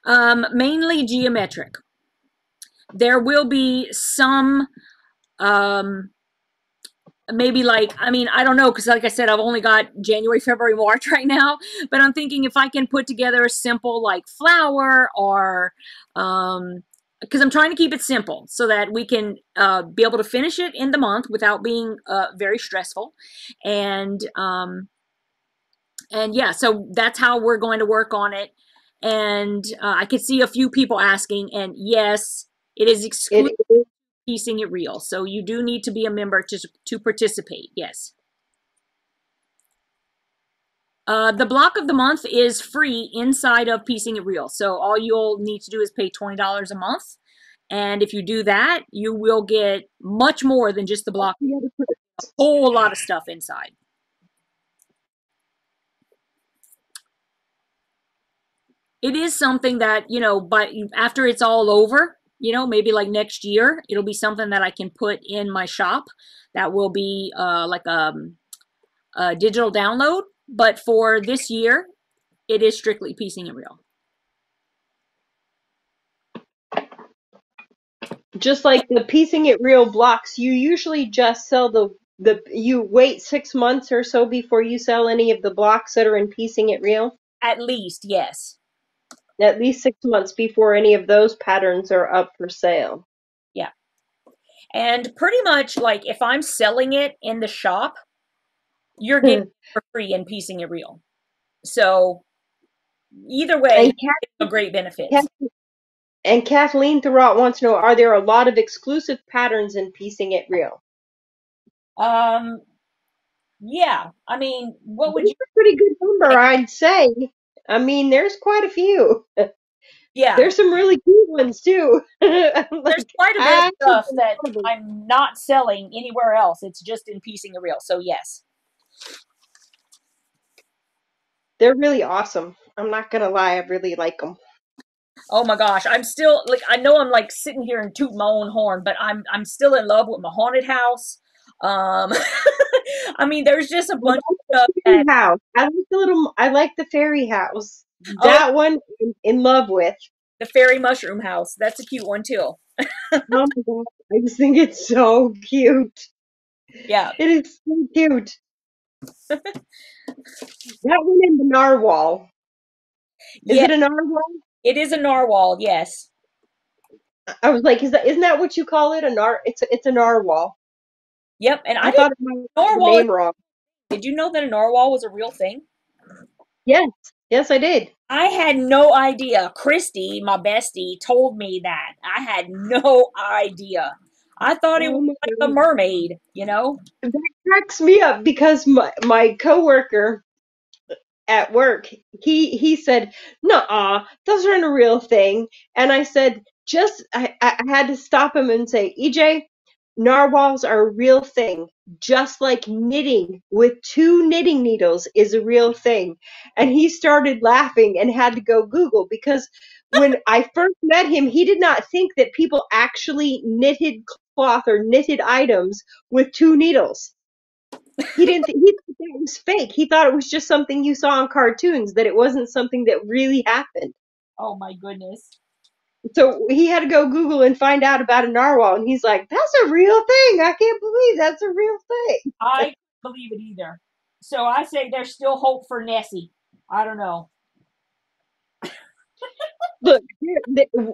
Mainly geometric. There will be some, maybe like, I mean, I don't know, because like I said, I've only got January, February, March right now. But I'm thinking if I can put together a simple like flower or, because I'm trying to keep it simple so that we can be able to finish it in the month without being very stressful. And yeah, so that's how we're going to work on it. And I could see a few people asking, and yes, it is exclusive Piecing It Real. So you do need to be a member to participate, yes. The block of the month is free inside of Piecing It Real. So all you'll need to do is pay $20 a month. And if you do that, you will get much more than just the block. A whole lot of stuff inside. It is something that, you know, but after it's all over, you know, maybe like next year, it'll be something that I can put in my shop that will be like a digital download. But for this year, it is strictly Piecing It Real. Just like the Piecing It Real blocks, you usually just sell you wait 6 months or so before you sell any of the blocks that are in Piecing It Real? At least, yes. At least 6 months before any of those patterns are up for sale. Yeah. And pretty much like if I'm selling it in the shop, you're getting it for free and Piecing It Real. So either way, it's a great benefit. And Kathleen Thorat wants to know, are there a lot of exclusive patterns in Piecing It Real? Yeah. I mean, what would you... That's a pretty good number, I'd say. I mean, there's quite a few. Yeah. There's some really good ones, too. Like, there's quite a bit of stuff that I'm not selling anywhere else. It's just in Piecing It Real. So, yes. They're really awesome. I'm not gonna lie, I really like them. Oh my gosh, I'm still like, I know I'm like sitting here and tooting my own horn, but I'm still in love with my haunted house. I mean, there's just a bunch of stuff. House. I like the fairy house. That one I'm in love with. The fairy mushroom house. That's a cute one too. Oh my God. I just think it's so cute. Yeah, it is so cute. That one in the narwhal. Is it a narwhal? It is a narwhal, yes. I was like, isn't that what you call it? It's a narwhal. Yep, and I thought it was the name wrong. Did you know that a narwhal was a real thing? Yes. Yes, I did. I had no idea. Christy, my bestie, told me that. I had no idea. I thought it was like a mermaid, you know? That cracks me up because my coworker at work, he said, "Nuh-uh, those aren't a real thing." And I said, I had to stop him and say, "EJ, narwhals are a real thing, just like knitting with two knitting needles is a real thing." And he started laughing and had to go Google, because when I first met him, he did not think that people actually knitted cloth or knitted items with two needles. He didn't think it was fake. He thought it was just something you saw in cartoons, that it wasn't something that really happened. Oh my goodness. So he had to go Google and find out about a narwhal, and he's like, "That's a real thing. I can't believe that's a real thing." I can't believe it either. So I say there's still hope for Nessie. I don't know. Look,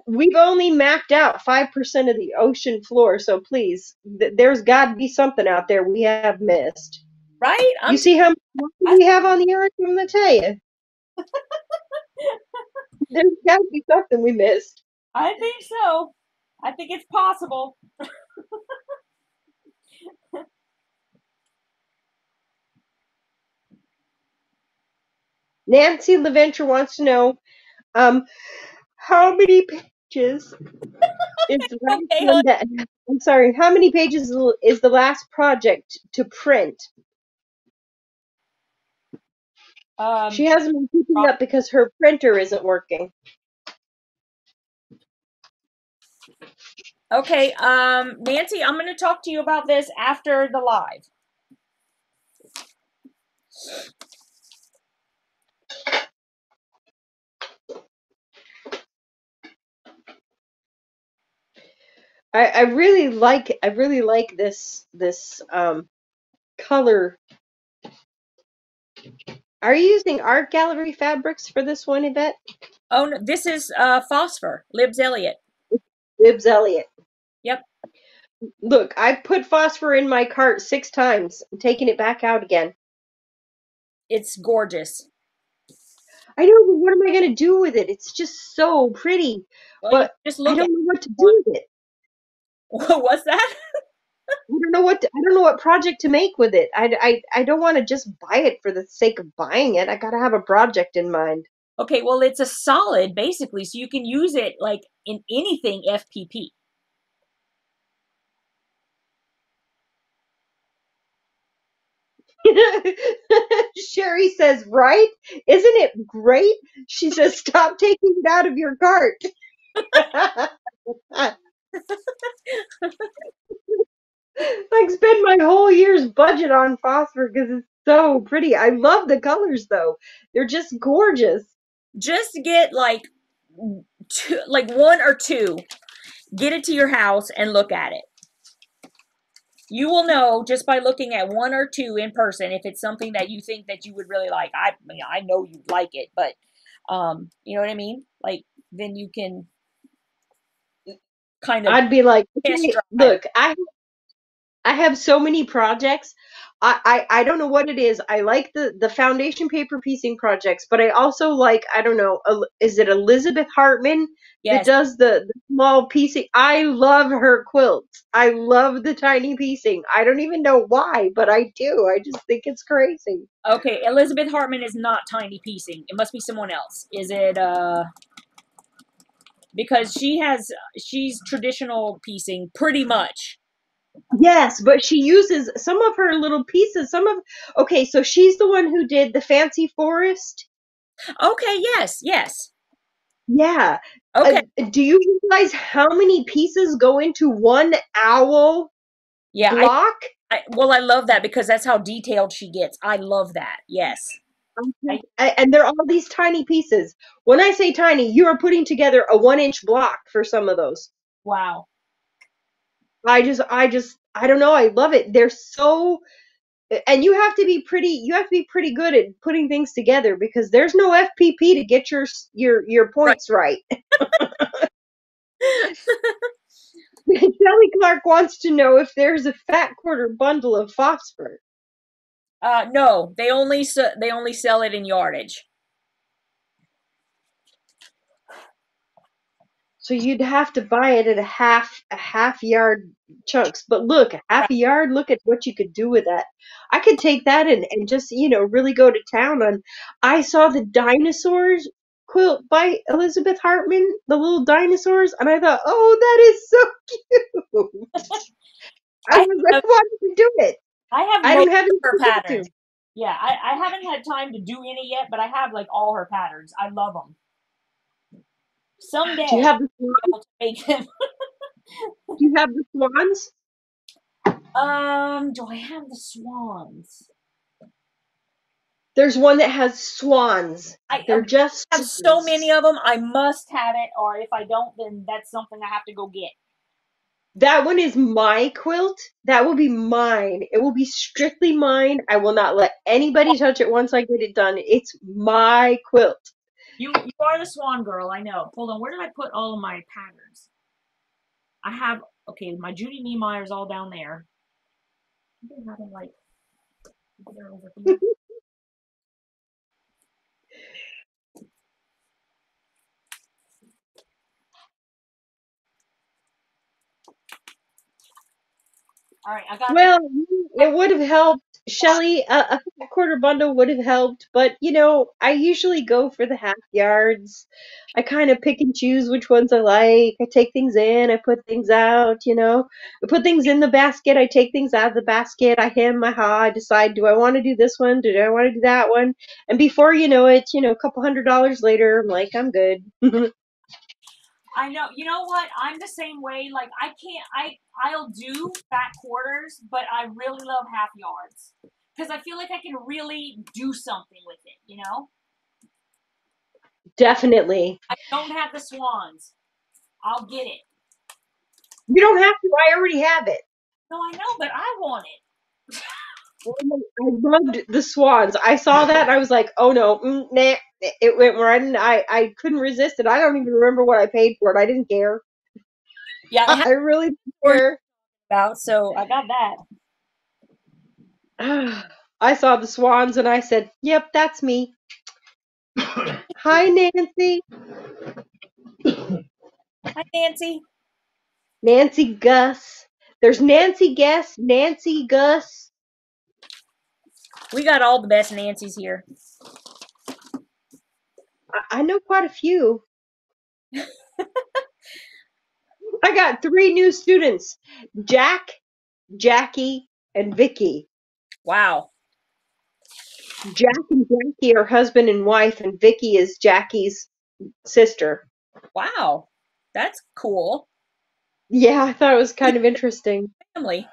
we've only mapped out 5% of the ocean floor, so please, there's got to be something out there we have missed. Right? You see how much we have on the earth? I'm going to tell you. There's got to be something we missed. I think so. I think it's possible. Nancy LaVenture wants to know, how many pages is the last one that, I'm sorry, how many pages is the last project to print? She hasn't been keeping up because her printer isn't working. Okay, Nancy, I'm going to talk to you about this after the live. I really like this color. Are you using art gallery fabrics for this one, Yvette? Oh no, this is phosphor, Libs Elliott. Libs Elliott. Yep. Look, I put phosphor in my cart 6 times. I'm taking it back out again. It's gorgeous. I know, but what am I going to do with it? It's just so pretty. Well, but just look, I don't know what to do with it. What's that? I don't know what project to make with it. I don't want to just buy it for the sake of buying it. I gotta have a project in mind. Okay, well, it's a solid basically, so you can use it like in anything FPP. Sherry says, "Right? Isn't it great?" She says, "Stop taking it out of your cart." Like, spend my whole year's budget on phosphor because it's so pretty. I love the colors though. They're just gorgeous. Just get like one or two. Get it to your house and look at it. You will know just by looking at 1 or 2 in person if it's something that you think that you would really like. I mean, I know you'd like it, but you know what I mean? Like, then you can kind of, I'd be like, okay, look, I have so many projects. I don't know what it is. I like the foundation paper piecing projects, but I also like, I don't know, is it Elizabeth Hartman? Yes. That does the small piecing. I love her quilts. I love the tiny piecing. I don't even know why, but I do. I just think it's crazy. Okay, Elizabeth Hartman is not tiny piecing. It must be someone else. Is it because she's traditional piecing pretty much. Yes, but she uses some of her little pieces, okay, so she's the one who did the fancy forest. Okay, yes, yes. Yeah. Okay. Do you realize how many pieces go into one owl block? Well, I love that because that's how detailed she gets. I love that, yes. Okay. And they're all these tiny pieces. When I say tiny, you are putting together a 1-inch block for some of those. Wow. I don't know. I love it. They're so, and you have to be pretty good at putting things together because there's no FPP to get your points right. Shelly Clark wants to know if there's a fat quarter bundle of phosphor. No, they only sell it in yardage. So you'd have to buy it at a half yard chunks. But look, a half a yard, look at what you could do with that. I could take that and just, you know, really go to town on. I saw the dinosaurs quilt by Elizabeth Hartman, the little dinosaurs, and I thought, oh, that is so cute. I was like, why did you do it? I haven't Yeah, I haven't had time to do any yet, but I have like all her patterns. I love them. Someday, do you have the swans? Do you have the swans? Do I have the swans? There's one that has swans. I have so many of them. I must have it, or if I don't, then that's something I have to go get. That one is my quilt. That will be mine. It will be strictly mine. I will not let anybody touch it once I get it done. It's my quilt. You are the swan girl, I know. Hold on, where did I put all of my patterns? I have, okay, my Judy Niemeyer's all down there. I'm having like, they're over here. All right, I got. Well, it would have helped. Shelly, a quarter bundle would have helped, but you know, I usually go for the half yards. I kind of pick and choose which ones I like. I take things in, I put things out, you know. I put things in the basket, I take things out of the basket, I hem, I haw, I decide, do I want to do this one, do I want to do that one? And before you know it, you know, a couple $100 later, I'm like, I'm good. I know. You know what? I'm the same way. Like, I can't, I'll do fat quarters, but I really love half yards because I feel like I can really do something with it, you know? Definitely. I don't have the swans. I'll get it. You don't have to. I already have it. No, I know, but I want it. I loved the swans. I saw that and I was like, oh no, nah. It went right in. I couldn't resist it. I don't even remember what I paid for it. I didn't care. Yeah, I really didn't care. So I got that. I saw the swans and I said, yep, that's me. Hi, Nancy. Hi, Nancy. Nancy Gus. There's Nancy Guess, Nancy Gus. We got all the best Nancys here. I know quite a few. I got 3 new students, Jack, Jackie, and Vicky. Wow. Jack and Jackie are husband and wife, and Vicky is Jackie's sister. Wow. That's cool. Yeah, I thought it was kind of interesting. Family.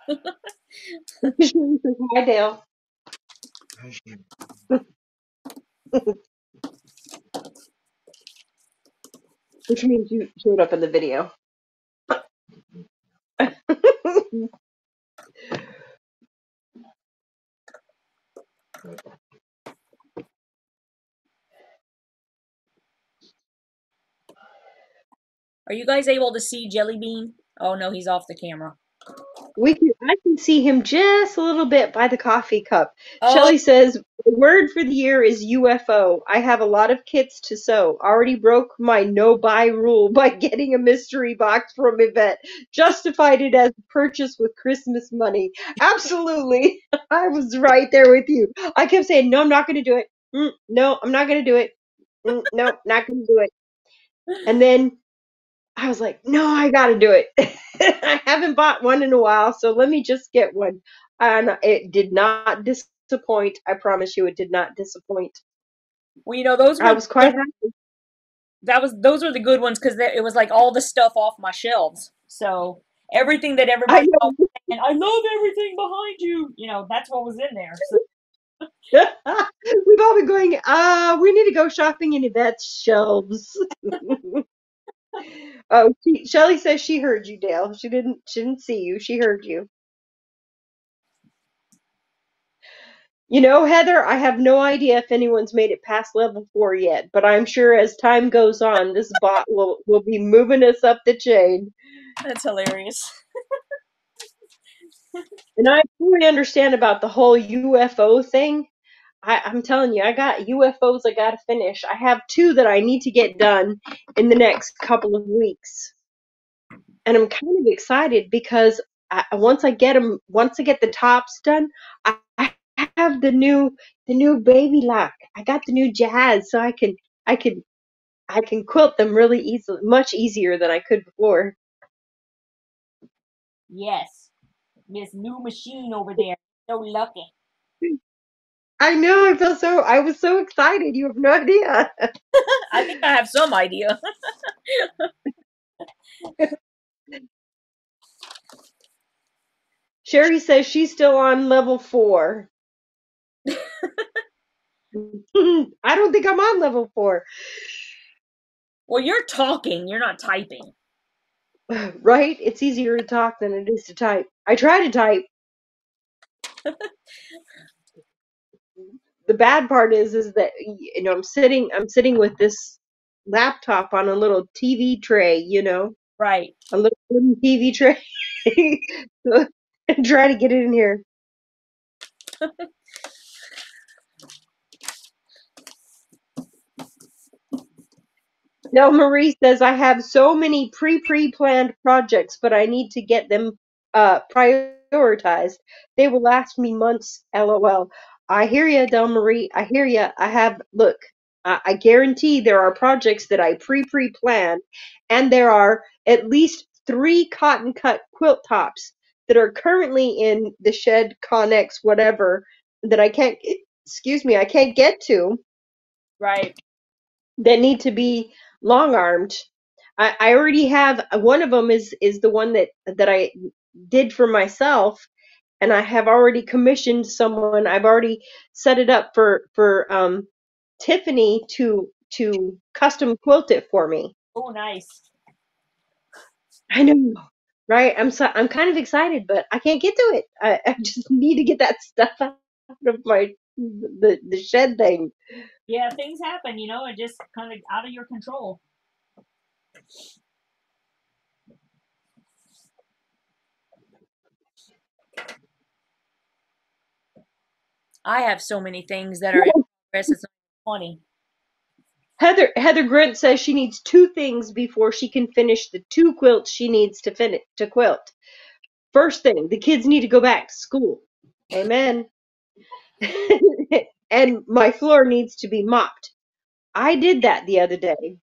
Hi, Dale. Which means you showed up in the video. Are you guys able to see Jelly Bean? Oh no, he's off the camera. I can see him just a little bit by the coffee cup. Oh. Shelly says, the word for the year is UFO. I have a lot of kits to sew. Already broke my no-buy rule by getting a mystery box from Yvette. Justified it as a purchase with Christmas money. Absolutely. I was right there with you. I kept saying, no, I'm not going to do it. No, I'm not going to do it. No, not going to do it. And then I was like, no, I got to do it. I haven't bought one in a while, so let me just get one. And it did not disappoint. I promise you, it did not disappoint. Well, you know, those were, I was quite happy. Those were the good ones because it was like all the stuff off my shelves. So everything that everybody bought, and I love everything behind you. You know, that's what was in there. So. We've all been going, we need to go shopping in Yvette's shelves. Oh, Shelly says she heard you, Dale. She didn't see you. She heard you. You know, Heather, I have no idea if anyone's made it past level 4 yet, but I'm sure as time goes on, this bot will be moving us up the chain. That's hilarious. And I fully understand about the whole UFO thing. I'm telling you, I got UFOs I got to finish. I have two that I need to get done in the next couple of weeks. And I'm kind of excited because once I get the tops done, I have the new Baby Lock. I got the new Jazz, so I can quilt them really easily, much easier than I could before. Yes, Miss New Machine over there, so lucky. I know. I was so excited. You have no idea. I think I have some idea. Sherry says she's still on level 4. I don't think I'm on level 4. Well, you're talking. You're not typing. Right? It's easier to talk than it is to type. I try to type. The bad part is that, you know, I'm sitting with this laptop on a little TV tray, you know, right? A little wooden TV tray, and try to get it in here. Now Marie says I have so many pre-planned projects, but I need to get them prioritized. They will last me months. LOL. I hear you, Del Marie. I hear you. I have, look, I guarantee there are projects that I pre-plan, and there are at least 3 cotton cut quilt tops that are currently in the shed, Connex, whatever, that I can't, excuse me, I can't get to. Right. That need to be long-armed. I already have, one of them is the one that I did for myself. And I have already commissioned someone. I've already set it up for Tiffany to custom quilt it for me. Oh, nice! I know, right? I'm kind of excited, but I can't get to it. I just need to get that stuff out of the shed thing. Yeah, things happen, you know, and just kind of out of your control. I have so many things that are in progress. It's funny. Heather Grint says she needs 2 things before she can finish the 2 quilts she needs to finish to quilt. First thing, the kids need to go back to school. Amen. And my floor needs to be mopped. I did that the other day.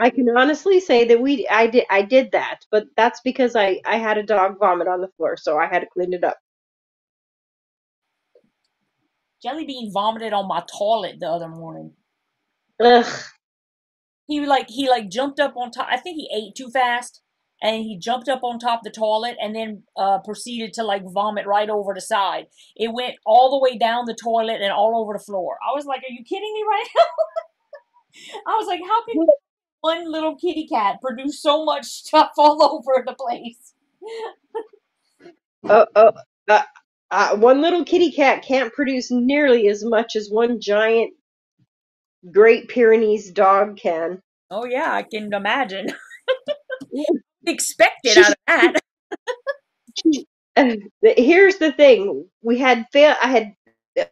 I can honestly say that I did that, but that's because I had a dog vomit on the floor, so I had to clean it up. Jellybean vomited on my toilet the other morning. Ugh. He jumped up on top. I think he ate too fast, and he jumped up on top of the toilet and then proceeded to vomit right over the side. It went all the way down the toilet and all over the floor. I was like, "Are you kidding me right now?" I was like, "How can one little kitty cat produce so much stuff all over the place?" One little kitty cat can't produce nearly as much as one giant Great Pyrenees dog can. Oh, yeah, I can imagine. Expected out of that. Here's the thing.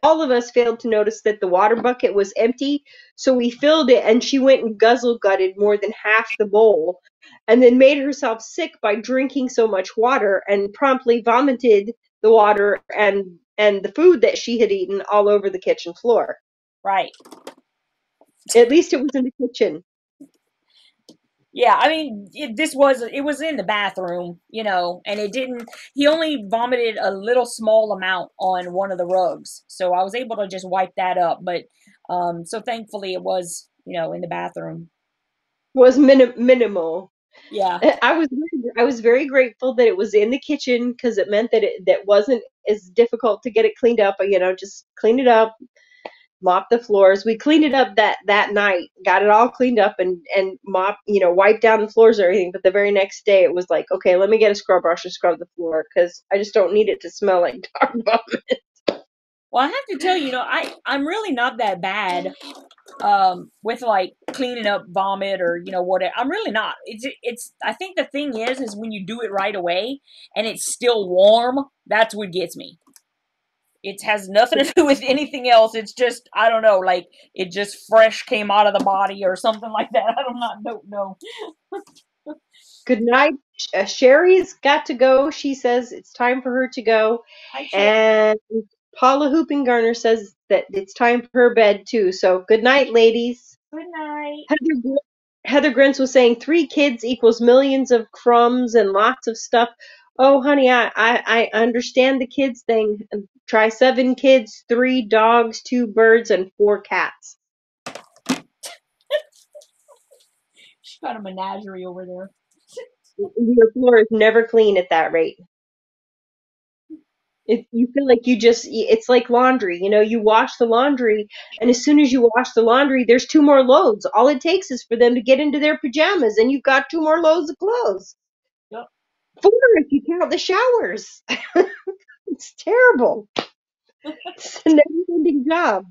All of us failed to notice that the water bucket was empty, so we filled it, and she went and guzzle-gutted more than half the bowl and then made herself sick by drinking so much water and promptly vomited the water and the food that she had eaten all over the kitchen floor. Right. At least it was in the kitchen. Yeah, I mean, it was in the bathroom, you know, and it didn't, he only vomited a little small amount on one of the rugs. So I was able to just wipe that up. But so thankfully it was, you know, in the bathroom. Was minimal. Yeah, I was very grateful that it was in the kitchen because it meant that that wasn't as difficult to get it cleaned up. You know, just clean it up, mop the floors. We cleaned it up that night, got it all cleaned up and mopped, you know, wiped down the floors and everything. But the very next day, it was like, okay, let me get a scrub brush and scrub the floor because I just don't need it to smell like dog vomit. Well, I have to tell you, you know, I'm really not that bad with cleaning up vomit or, you know, whatever. I'm really not. It's I think the thing is when you do it right away and it's still warm, that's what gets me. It has nothing to do with anything else. It's just, I don't know, like it just fresh came out of the body or something like that. I don't know. Good night. Sherry's got to go. She says it's time for her to go. And Paula Hoopingarner says that it's time for her bed too. So good night, ladies. Good night. Heather Grintz was saying 3 kids equals millions of crumbs and lots of stuff. Oh, honey, I understand the kids thing. Try 7 kids, 3 dogs, 2 birds, and 4 cats. She's got a menagerie over there. Your floor is never clean at that rate. If you feel like you just, it's like laundry, you know, you wash the laundry, and as soon as you wash the laundry, there's 2 more loads. All it takes is for them to get into their pajamas, and you've got 2 more loads of clothes. Yep. 4 if you count the showers. It's terrible. It's a never-ending job.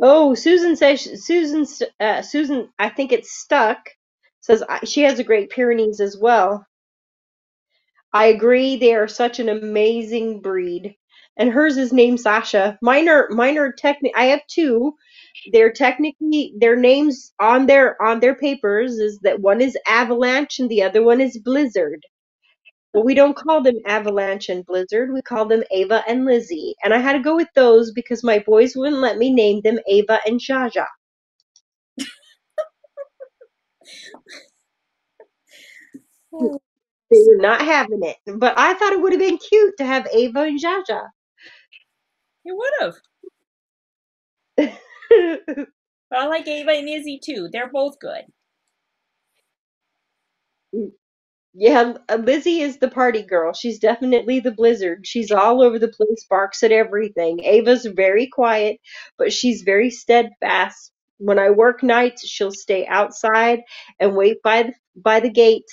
Oh, Susan says, Susan, I think it's stuck, says she has a Great Pyrenees as well. I agree. They are such an amazing breed. And hers is named Sasha. Mine are technically, I have 2. They're technically, their names on their papers is that one is Avalanche and the other one is Blizzard. But we don't call them Avalanche and Blizzard. We call them Ava and Lizzie. And I had to go with those because my boys wouldn't let me name them Ava and Jaja. Oh. They were not having it. But I thought it would have been cute to have Ava and Jaja. You would have. I like Ava and Izzy too. They're both good. Yeah, Lizzie is the party girl. She's definitely the Blizzard. She's all over the place, barks at everything. Ava's very quiet, but she's very steadfast. When I work nights, she'll stay outside and wait by the gate.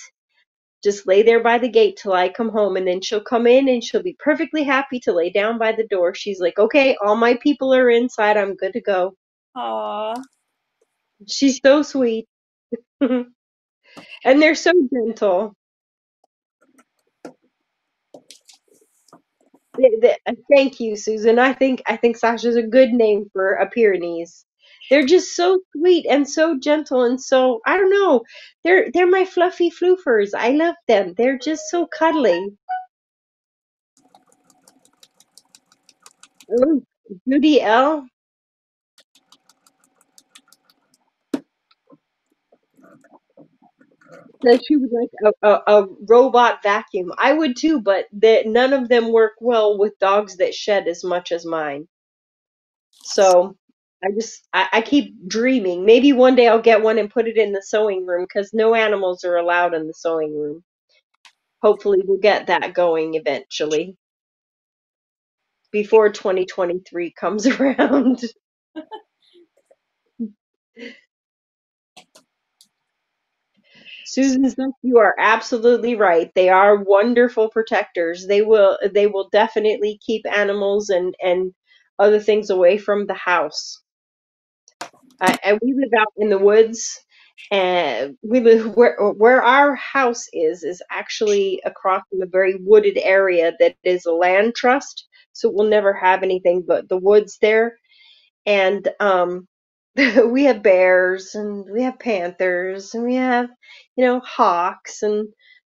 Just lay there by the gate till I come home, and then she'll come in and she'll be perfectly happy to lay down by the door. She's like, okay, all my people are inside. I'm good to go. Aww. She's so sweet. And they're so gentle. Thank you, Susan. I think Sasha's a good name for a Pyrenees. They're just so sweet and so gentle and so, I don't know. They're my fluffy floofers. I love them. They're just so cuddly. Ooh, Judy L. That she would like a robot vacuum. I would too, but none of them work well with dogs that shed as much as mine. So I keep dreaming. Maybe one day I'll get one and put it in the sewing room because no animals are allowed in the sewing room. Hopefully we'll get that going eventually before 2023 comes around. Susan says you are absolutely right. They are wonderful protectors. They will definitely keep animals and other things away from the house. And we live out in the woods, and we live where our house is actually across from a very wooded area that is a land trust, so we'll never have anything but the woods there. And we have bears, and we have panthers, and we have, you know, hawks, and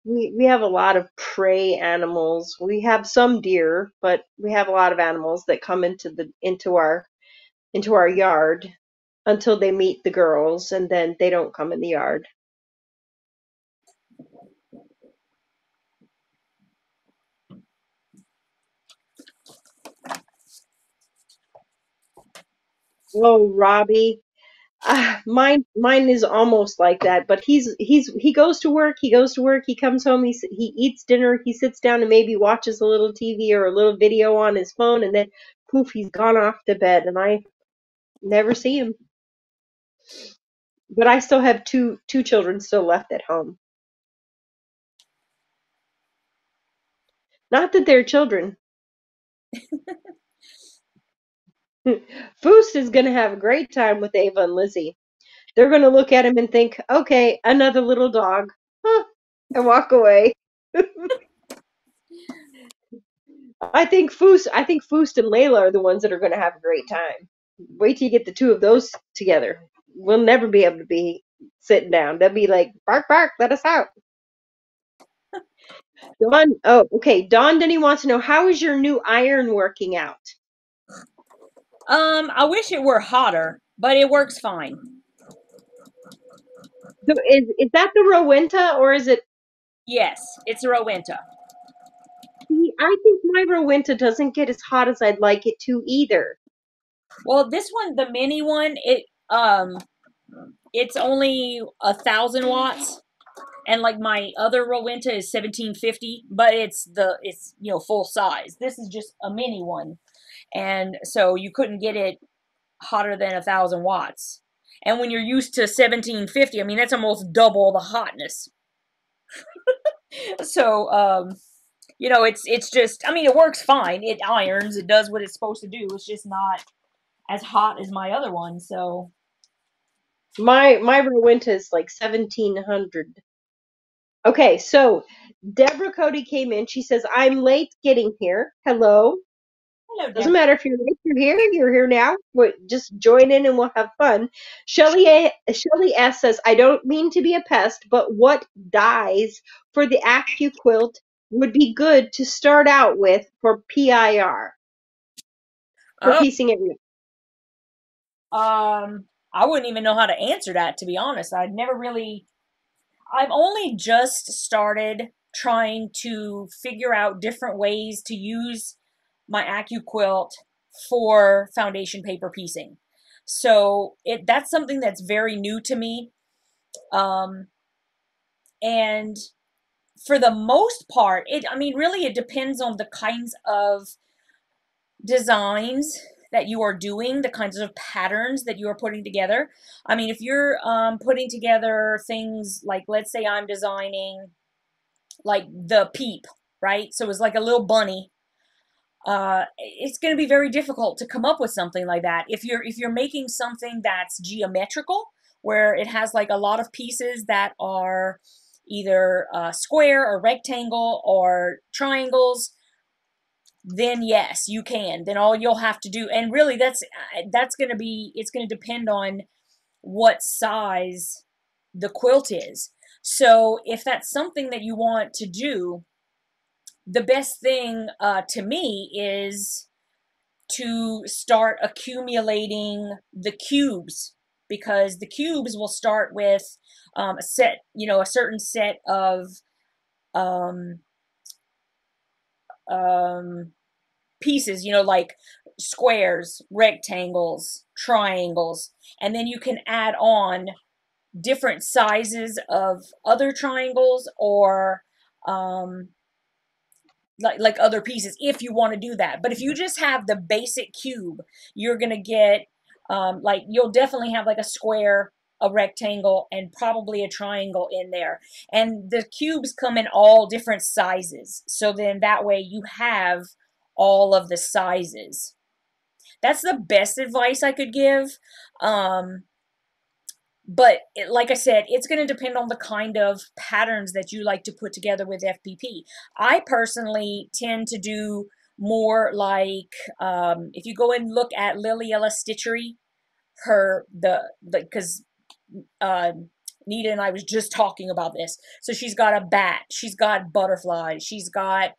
we have a lot of prey animals. We have some deer, but we have a lot of animals that come into our yard until they meet the girls, and then they don't come in the yard. Oh, Robbie, mine is almost like that. But he goes to work. He goes to work. He comes home. He eats dinner. He sits down and maybe watches a little TV or a little video on his phone, and then poof, he's gone off to bed, and I never see him. But I still have two children still left at home. Not that they're children. Foose is going to have a great time with Ava and Lizzie. They're going to look at him and think, okay, another little dog, huh, and walk away. I think Foose and Layla are the ones that are going to have a great time. Wait till you get the two of those together. We'll never be able to be sitting down. They'll be like, bark, bark, let us out. Dawn, oh, okay. Dawn Denny wants to know, how is your new iron working out? I wish it were hotter, but it works fine. So is that the Rowenta, or is it? Yes, it's a Rowenta. See, I think my Rowenta doesn't get as hot as I'd like it to either. Well, this one, the mini one, it's only 1,000 watts, and like my other Rowenta is 1750, but it's you know, full size. This is just a mini one, and so you couldn't get it hotter than 1,000 watts. And when you're used to 1750, I mean, that's almost double the hotness. So you know, it's just, I mean, it works fine. It irons, it does what it's supposed to do. It's just not as hot as my other one. So my Rowenta is like 1,700. Okay, so Deborah Cody came in. She says, I'm late getting here. Hello. Hello, Deborah. Doesn't matter if you're late, you're here. You're here now. Just join in and we'll have fun. Shelley S. says, I don't mean to be a pest, but what dies for the AccuQuilt would be good to start out with for PIR? For piecing it real. I wouldn't even know how to answer that, to be honest. I've only just started trying to figure out different ways to use my AccuQuilt for foundation paper piecing. So that's something that's very new to me. And for the most part, it depends on the kinds of designs that you are doing, the kinds of patterns that you are putting together. I mean, if you're putting together things like, let's say I'm designing like the peep, right? So it's like a little bunny. It's going to be very difficult to come up with something like that. If you're making something that's geometrical, where it has like a lot of pieces that are either square or rectangle or triangles, then yes, you can. Then all you'll have to do, and really that's going to be, it's going to depend on what size the quilt is. So if that's something that you want to do, the best thing to me is to start accumulating the cubes, because the cubes will start with a certain set of pieces, you know, like squares, rectangles, triangles, and then you can add on different sizes of other triangles or like other pieces if you want to do that. But if you just have the basic cube, you're gonna get like, you'll definitely have like a square, a rectangle, and probably a triangle in there. And the cubes come in all different sizes. So then that way you have all of the sizes. That's the best advice I could give. But like I said, it's going to depend on the kind of patterns that you like to put together with FPP. I personally tend to do more like, if you go and look at Liliella Stitchery, because Nita and I was just talking about this. So she's got a bat, she's got butterflies, she's got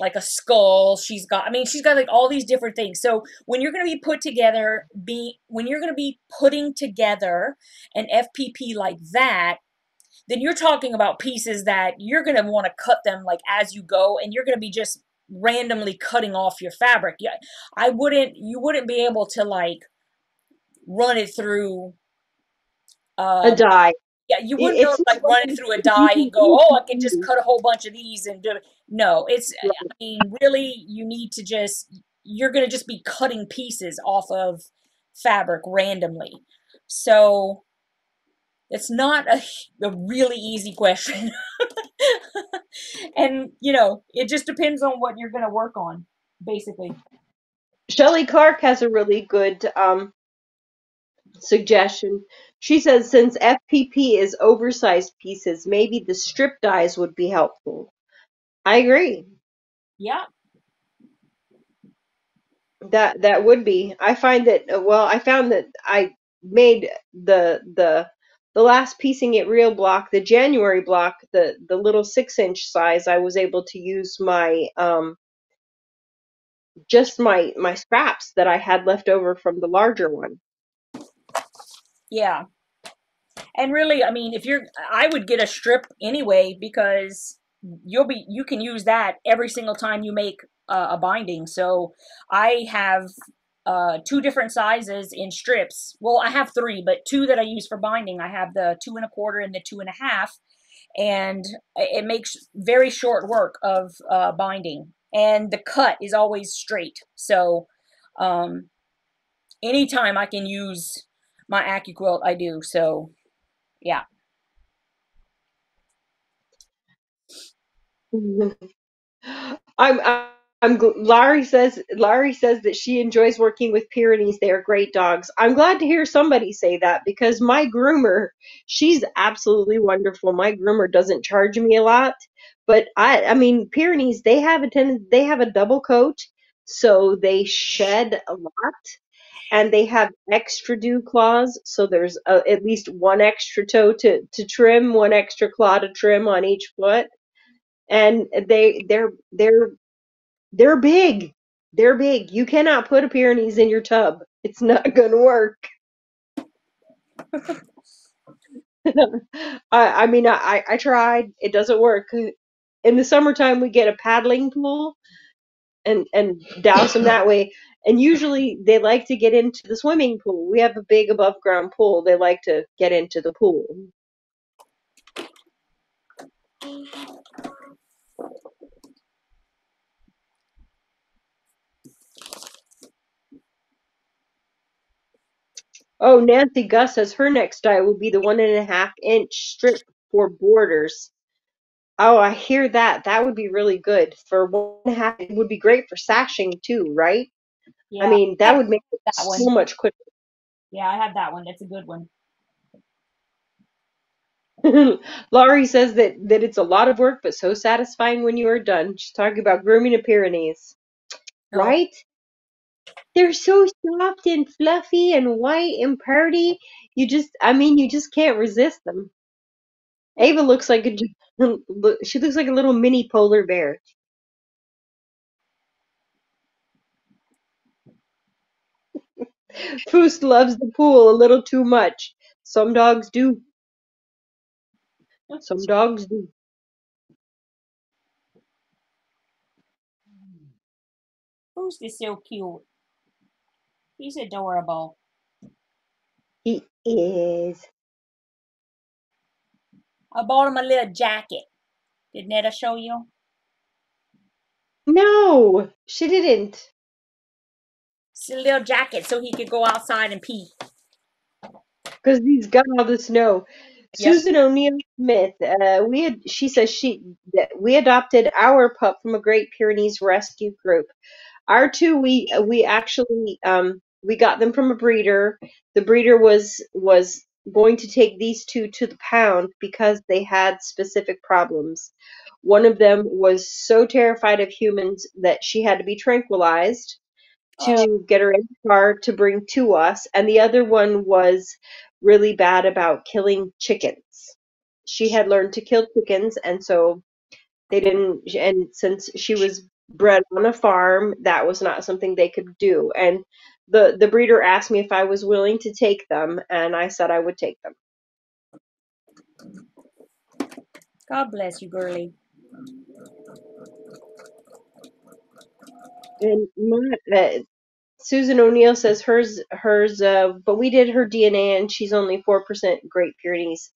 like a skull, she's got like all these different things. So when you're going to be putting together an FPP like that, then you're talking about pieces that you're going to want to cut them like as you go, and you're going to be just randomly cutting off your fabric. Yeah, you wouldn't be able to like run it through a die. Yeah, you wouldn't know, like run it through a die and go, oh, I can just cut a whole bunch of these and do it. No, it's, I mean, really, you need to just, you're going to just be cutting pieces off of fabric randomly. So It's not a really easy question. And, you know, it just depends on what you're going to work on, basically. Shelley Clark has a really good suggestion. She says, since FPP is oversized pieces, maybe the strip dies would be helpful. I agree. Yeah. That would be. I find that, well, I found that I made the last Piecing It Real block, the January block, the little 6-inch size, I was able to use my just my scraps that I had left over from the larger one. Yeah. And really, I mean, if you're, I would get a strip anyway, because you can use that every single time you make a binding. So I have two different sizes in strips. Well, I have three, but two that I use for binding. I have the 2 1/4 and the 2 1/2, and it makes very short work of binding. And the cut is always straight. So anytime I can use my AccuQuilt, I do. So yeah. Larry says that she enjoys working with Pyrenees. They are great dogs. I'm glad to hear somebody say that, because my groomer, she's absolutely wonderful. My groomer doesn't charge me a lot, but I mean, Pyrenees, they have a double coat, so they shed a lot, and they have extra dew claws, so there's at least one extra toe to trim, one extra claw to trim on each foot, and they're big. They're big. You cannot put a Pyrenees in your tub. It's not going to work. I mean, I tried. It doesn't work. In the summertime, we get a paddling pool and douse them that way. And usually they like to get into the swimming pool. We have a big above ground pool. They like to get into the pool. Oh, Nancy Gus says her next die will be the 1 1/2-inch strip for borders. Oh, I hear that. That would be really good for 1 1/2. It would be great for sashing too, right? Yeah. I mean, that would make it so much quicker. Yeah, I have that one. That's a good one. Laurie says that it's a lot of work, but so satisfying when you are done. She's talking about grooming a Pyrenees, oh. Right? They're so soft and fluffy and white and purty. You just can't resist them. Ava looks like she looks like a little mini polar bear. Foose loves the pool a little too much. Some dogs do. Some dogs do. Foose is so cute. He's adorable. He is. I bought him a little jacket. Did Netta show you? No, she didn't. It's a little jacket so he could go outside and pee. Because he's got all the snow. Yes. Susan O'Neill Smith. She says we adopted our pup from a Great Pyrenees rescue group. Our two, we actually we got them from a breeder. The breeder was going to take these two to the pound because they had specific problems. One of them was so terrified of humans that she had to be tranquilized to get her in the car to bring to us, and the other one was really bad about killing chickens. She had learned to kill chickens, and so they didn't, and since she was bred on a farm, that was not something they could do. And the breeder asked me if I was willing to take them, and I said I would take them. God bless you, girlie. And Susan O'Neill says hers but we did her DNA and she's only 4% Great Pyrenees.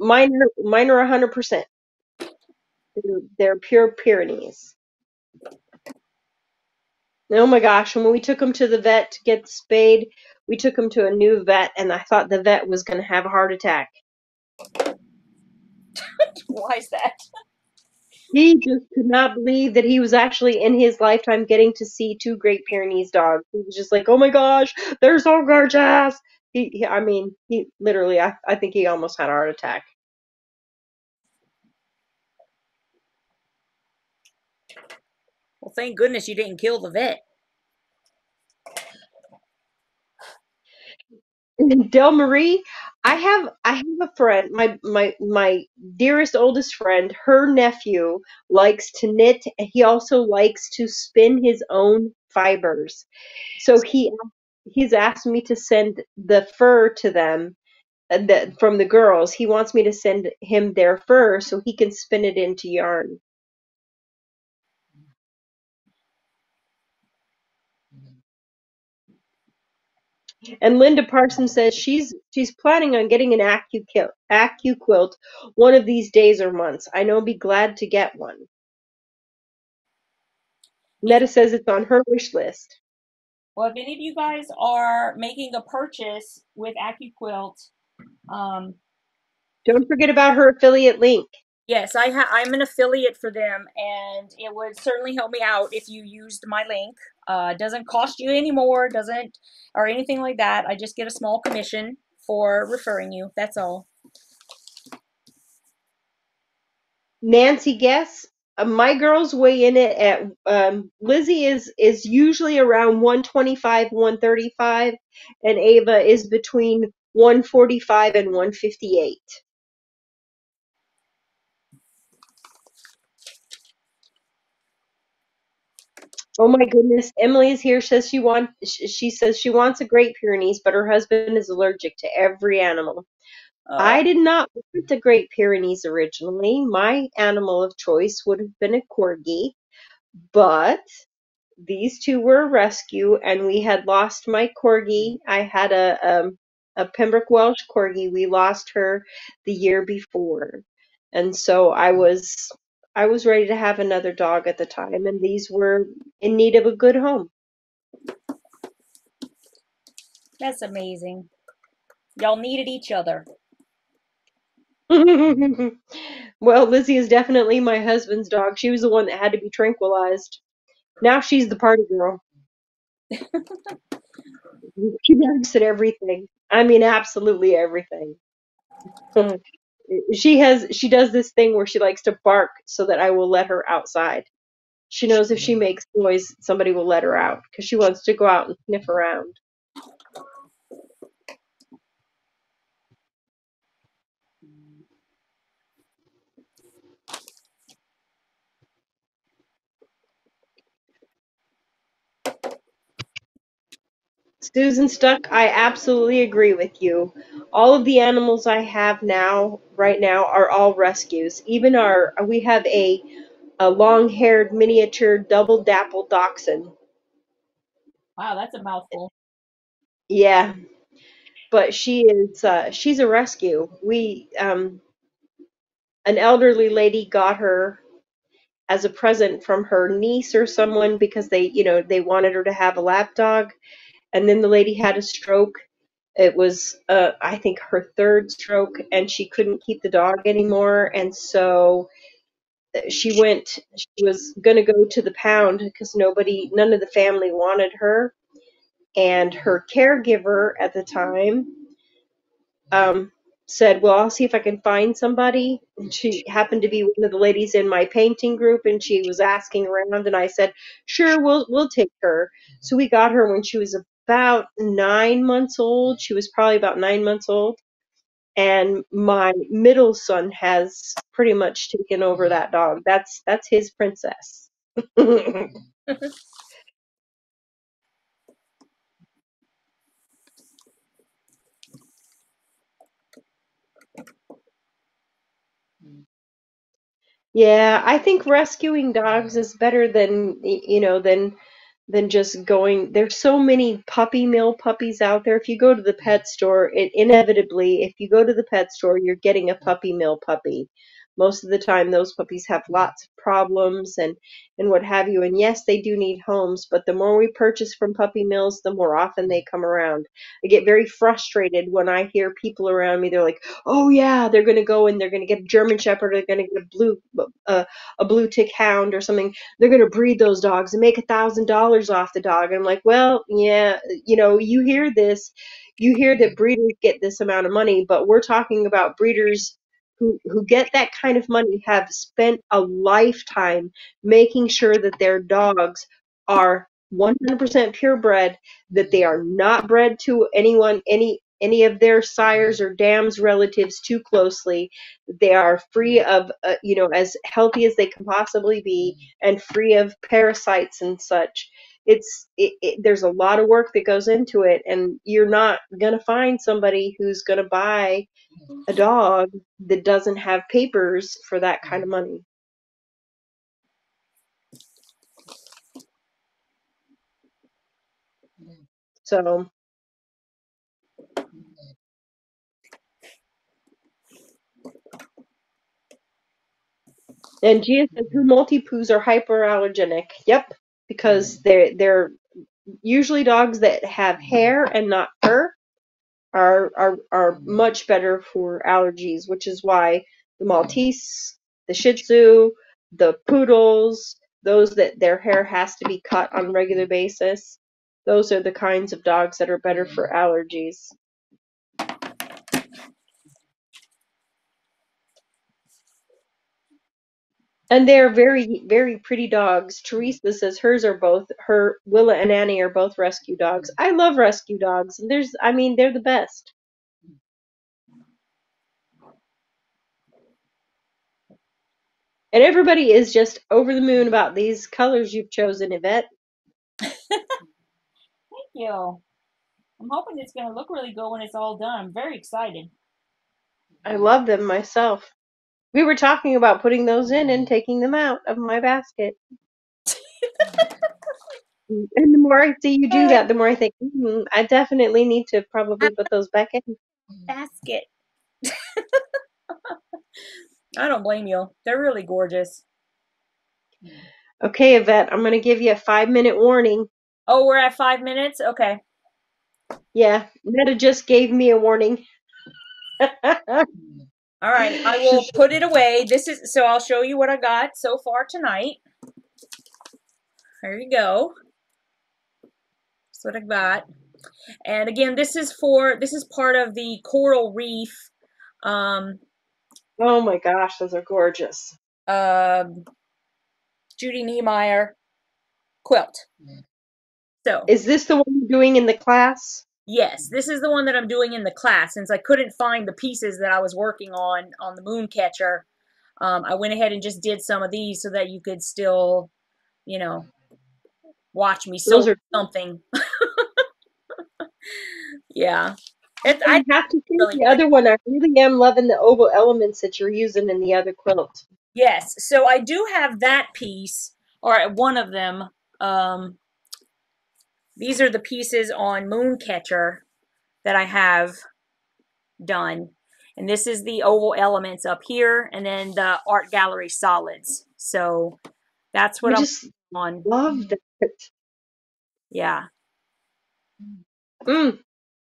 Mine are 100%. They're pure Pyrenees. Oh my gosh, when we took him to the vet to get the spayed, we took him to a new vet, and I thought the vet was going to have a heart attack. Why is that? He just could not believe that he was actually in his lifetime getting to see two Great Pyrenees dogs. He was just like, oh my gosh, they're so gorgeous. He literally, I think he almost had a heart attack. Well, thank goodness you didn't kill the vet. Del Marie, I have a friend, my dearest oldest friend, her nephew likes to knit, and he also likes to spin his own fibers. So he's asked me to send the fur to them from the girls. He wants me to send him their fur so he can spin it into yarn. And Linda Parsons says she's planning on getting an AccuQuilt one of these days or months. I know I'll be glad to get one. Netta says it's on her wish list. Well, if any of you guys are making a purchase with AccuQuilt, don't forget about her affiliate link. Yes, I'm an affiliate for them, and it would certainly help me out if you used my link. Doesn't cost you any more, doesn't, or anything like that. I just get a small commission for referring you. That's all. Nancy Guess, my girls weigh in it at, Lizzie is usually around 125, 135, and Ava is between 145 and 158. Oh my goodness! Emily is here. Says she says she wants a Great Pyrenees, but her husband is allergic to every animal. I did not want a Great Pyrenees originally. My animal of choice would have been a corgi, but these two were a rescue, and we had lost my corgi. I had a Pembroke Welsh corgi. We lost her the year before, and so I was ready to have another dog at the time, and these were in need of a good home. That's amazing. Y'all needed each other. Well, Lizzie is definitely my husband's dog. She was the one that had to be tranquilized. Now she's the party girl. She looks at everything. I mean, absolutely everything. She does this thing where she likes to bark so that I will let her outside. She knows if she makes noise, somebody will let her out because she wants to go out and sniff around. Susan Stuck, I absolutely agree with you. All of the animals I have now, right now, are all rescues. Even we have a long-haired miniature double dapple dachshund. Wow, that's a mouthful. Yeah, but she's a rescue. We an elderly lady got her as a present from her niece or someone because they wanted her to have a lap dog. And then the lady had a stroke. It was, I think, her third stroke, and she couldn't keep the dog anymore. And so she was going to go to the pound because none of the family wanted her. And her caregiver at the time said, well, I'll see if I can find somebody. And she happened to be one of the ladies in my painting group, and she was asking around, and I said, sure, we'll take her. So we got her when she was about 9 months old. She was probably about 9 months old, and my middle son has pretty much taken over that dog. That's his princess. Yeah, I think rescuing dogs is better than just going. There's so many puppy mill puppies out there. If you go to the pet store, you're getting a puppy mill puppy. Most of the time, those puppies have lots of problems and what have you. And yes, they do need homes, but the more we purchase from puppy mills, the more often they come around. I get very frustrated when I hear people around me. They're like, oh yeah, they're going to go and they're going to get a German Shepherd, they're going to get a blue tick hound or something. They're going to breed those dogs and make $1,000 off the dog. And I'm like, well, yeah, you know, you hear this. You hear that breeders get this amount of money, but we're talking about breeders who get that kind of money have spent a lifetime making sure that their dogs are 100% purebred, that they are not bred to anyone, any of their sires or dams' relatives too closely. They are free of, you know, as healthy as they can possibly be and free of parasites and such. There's a lot of work that goes into it, and you're not going to find somebody who's going to buy a dog that doesn't have papers for that kind of money. So. And Gia says, who multi-poos are hyperallergenic? Yep. Because they're usually dogs that have hair and not fur are much better for allergies, which is why the Maltese, the Shih Tzu, the Poodles, those that their hair has to be cut on a regular basis, those are the kinds of dogs that are better for allergies. And they're very, very pretty dogs. Teresa says hers are both, her Willa and Annie are both rescue dogs. I love rescue dogs. And there's, I mean, they're the best. And everybody is just over the moon about these colors you've chosen, Yvette. Thank you. I'm hoping it's going to look really good when it's all done. I'm very excited. I love them myself. We were talking about putting those in and taking them out of my basket. And the more I see you do that, the more I think, I definitely need to probably put those back in. Basket. I don't blame you. They're really gorgeous. Okay, Yvette, I'm going to give you a 5-minute warning. Oh, we're at 5 minutes? Okay. Yeah, Netta just gave me a warning. All right, I will put it away. This is, so I'll show you what I got so far tonight. There you go. That's what I got. And again, this is part of the Coral Reef. Oh my gosh, those are gorgeous. Judy Niemeyer quilt. So is this the one you're doing in the class? Yes, this is the one that I'm doing in the class. Since I couldn't find the pieces that I was working on the Mooncatcher, I went ahead and just did some of these so that you could still, you know, watch me sew something. Yeah. I have to think really the other one. I really am loving the oval elements that you're using in the other quilt. Yes, so I do have that piece, or one of them. These are the pieces on Mooncatcher that I have done. And this is the oval elements up here, and then the art gallery solids. So that's what I'm on. Love that. Yeah. Mm.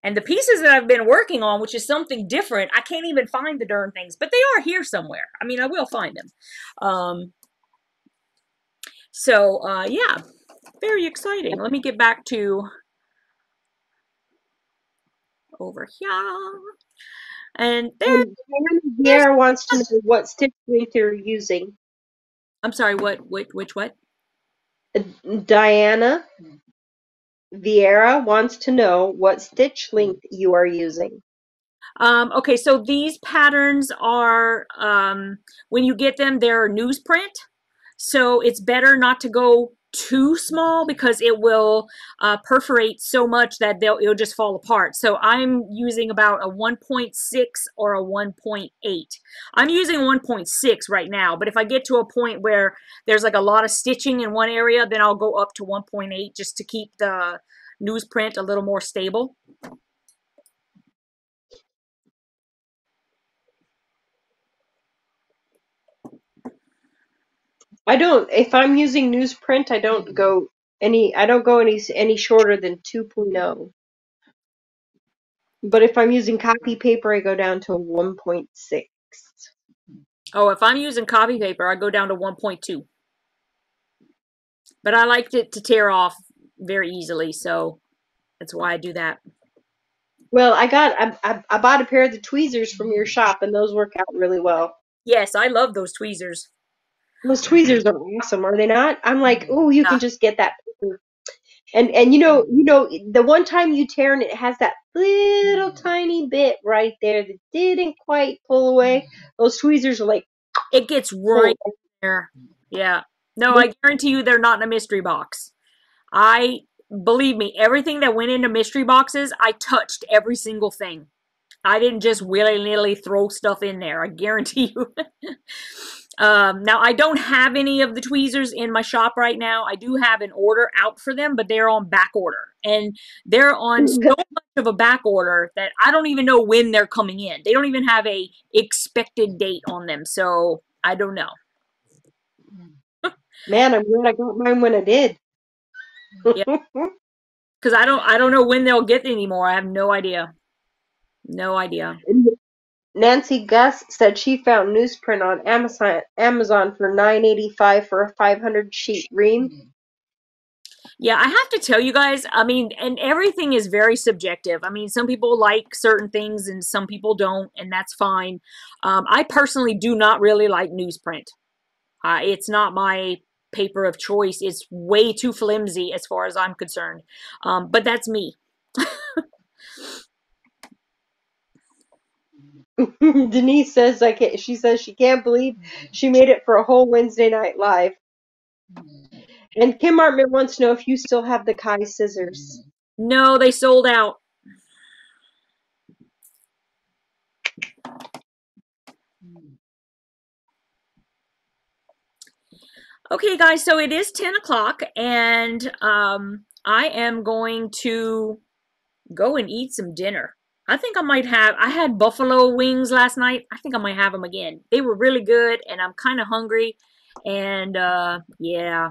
And the pieces that I've been working on, which is something different, I can't even find the darn things, but they are here somewhere. I mean, I will find them. Yeah. Very exciting. Let me get back to over here. And there. Pierre wants to know what stitch length you're using. I'm sorry, what? Diana Vieira wants to know what stitch length you are using. Okay, so these patterns are, when you get them, they're newsprint. So it's better not to go too small because it will perforate so much that it'll just fall apart. So I'm using about a 1.6 or a 1.8. I'm using 1.6 right now, but if I get to a point where there's like a lot of stitching in one area, then I'll go up to 1.8 just to keep the newsprint a little more stable. I don't, if I'm using newsprint, I don't go any, I don't go any shorter than 2.0. But if I'm using copy paper, I go down to 1.6. Oh, if I'm using copy paper, I go down to 1.2. But I liked it to tear off very easily, so that's why I do that. Well, I got, I bought a pair of the tweezers from your shop, and those work out really well. Yes, I love those tweezers. Those tweezers are awesome, are they not? I'm like, oh, you can just get that paper. And you know, the one time you tear and it has that little tiny bit right there that didn't quite pull away, those tweezers are like, it gets right there. Yeah. No, I guarantee you they're not in a mystery box. I, believe me, everything that went into mystery boxes, I touched every single thing. I didn't just willy-nilly throw stuff in there, I guarantee you. Now, I don't have any of the tweezers in my shop right now. I do have an order out for them, but they're on back order. And they're on so much of a back order that I don't even know when they're coming in. They don't even have an expected date on them, so I don't know. Man, I'm glad I got mine when I did. Yeah. Because I don't know when they'll get anymore. I have no idea. No idea. Nancy Gus said she found newsprint on Amazon for $9.85 for a 500-sheet ream. Yeah, I have to tell you guys, I mean, and everything is very subjective. I mean, some people like certain things and some people don't, and that's fine. I personally do not really like newsprint. It's not my paper of choice. It's way too flimsy as far as I'm concerned. But that's me. Denise says she says she can't believe she made it for a whole Wednesday Night Live. And Kim Hartman wants to know if you still have the Kai scissors. No, they sold out. Okay, guys, so it is 10 o'clock, and I am going to go and eat some dinner. I think I might have, I had buffalo wings last night. I think I might have them again. They were really good, and I'm kind of hungry, and yeah,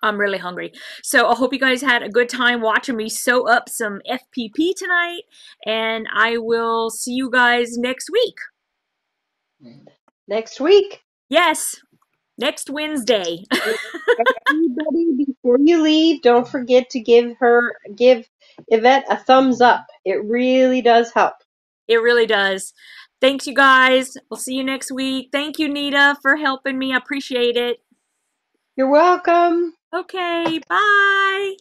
I'm really hungry. So I hope you guys had a good time watching me sew up some FPP tonight, and I will see you guys next week. Next week? Yes. Next Wednesday. Everybody, before you leave, don't forget to give Yvette a thumbs up. It really does help. It really does. Thanks, you guys. We'll see you next week. Thank you, Nita, for helping me. I appreciate it. You're welcome. Okay, bye.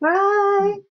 Bye.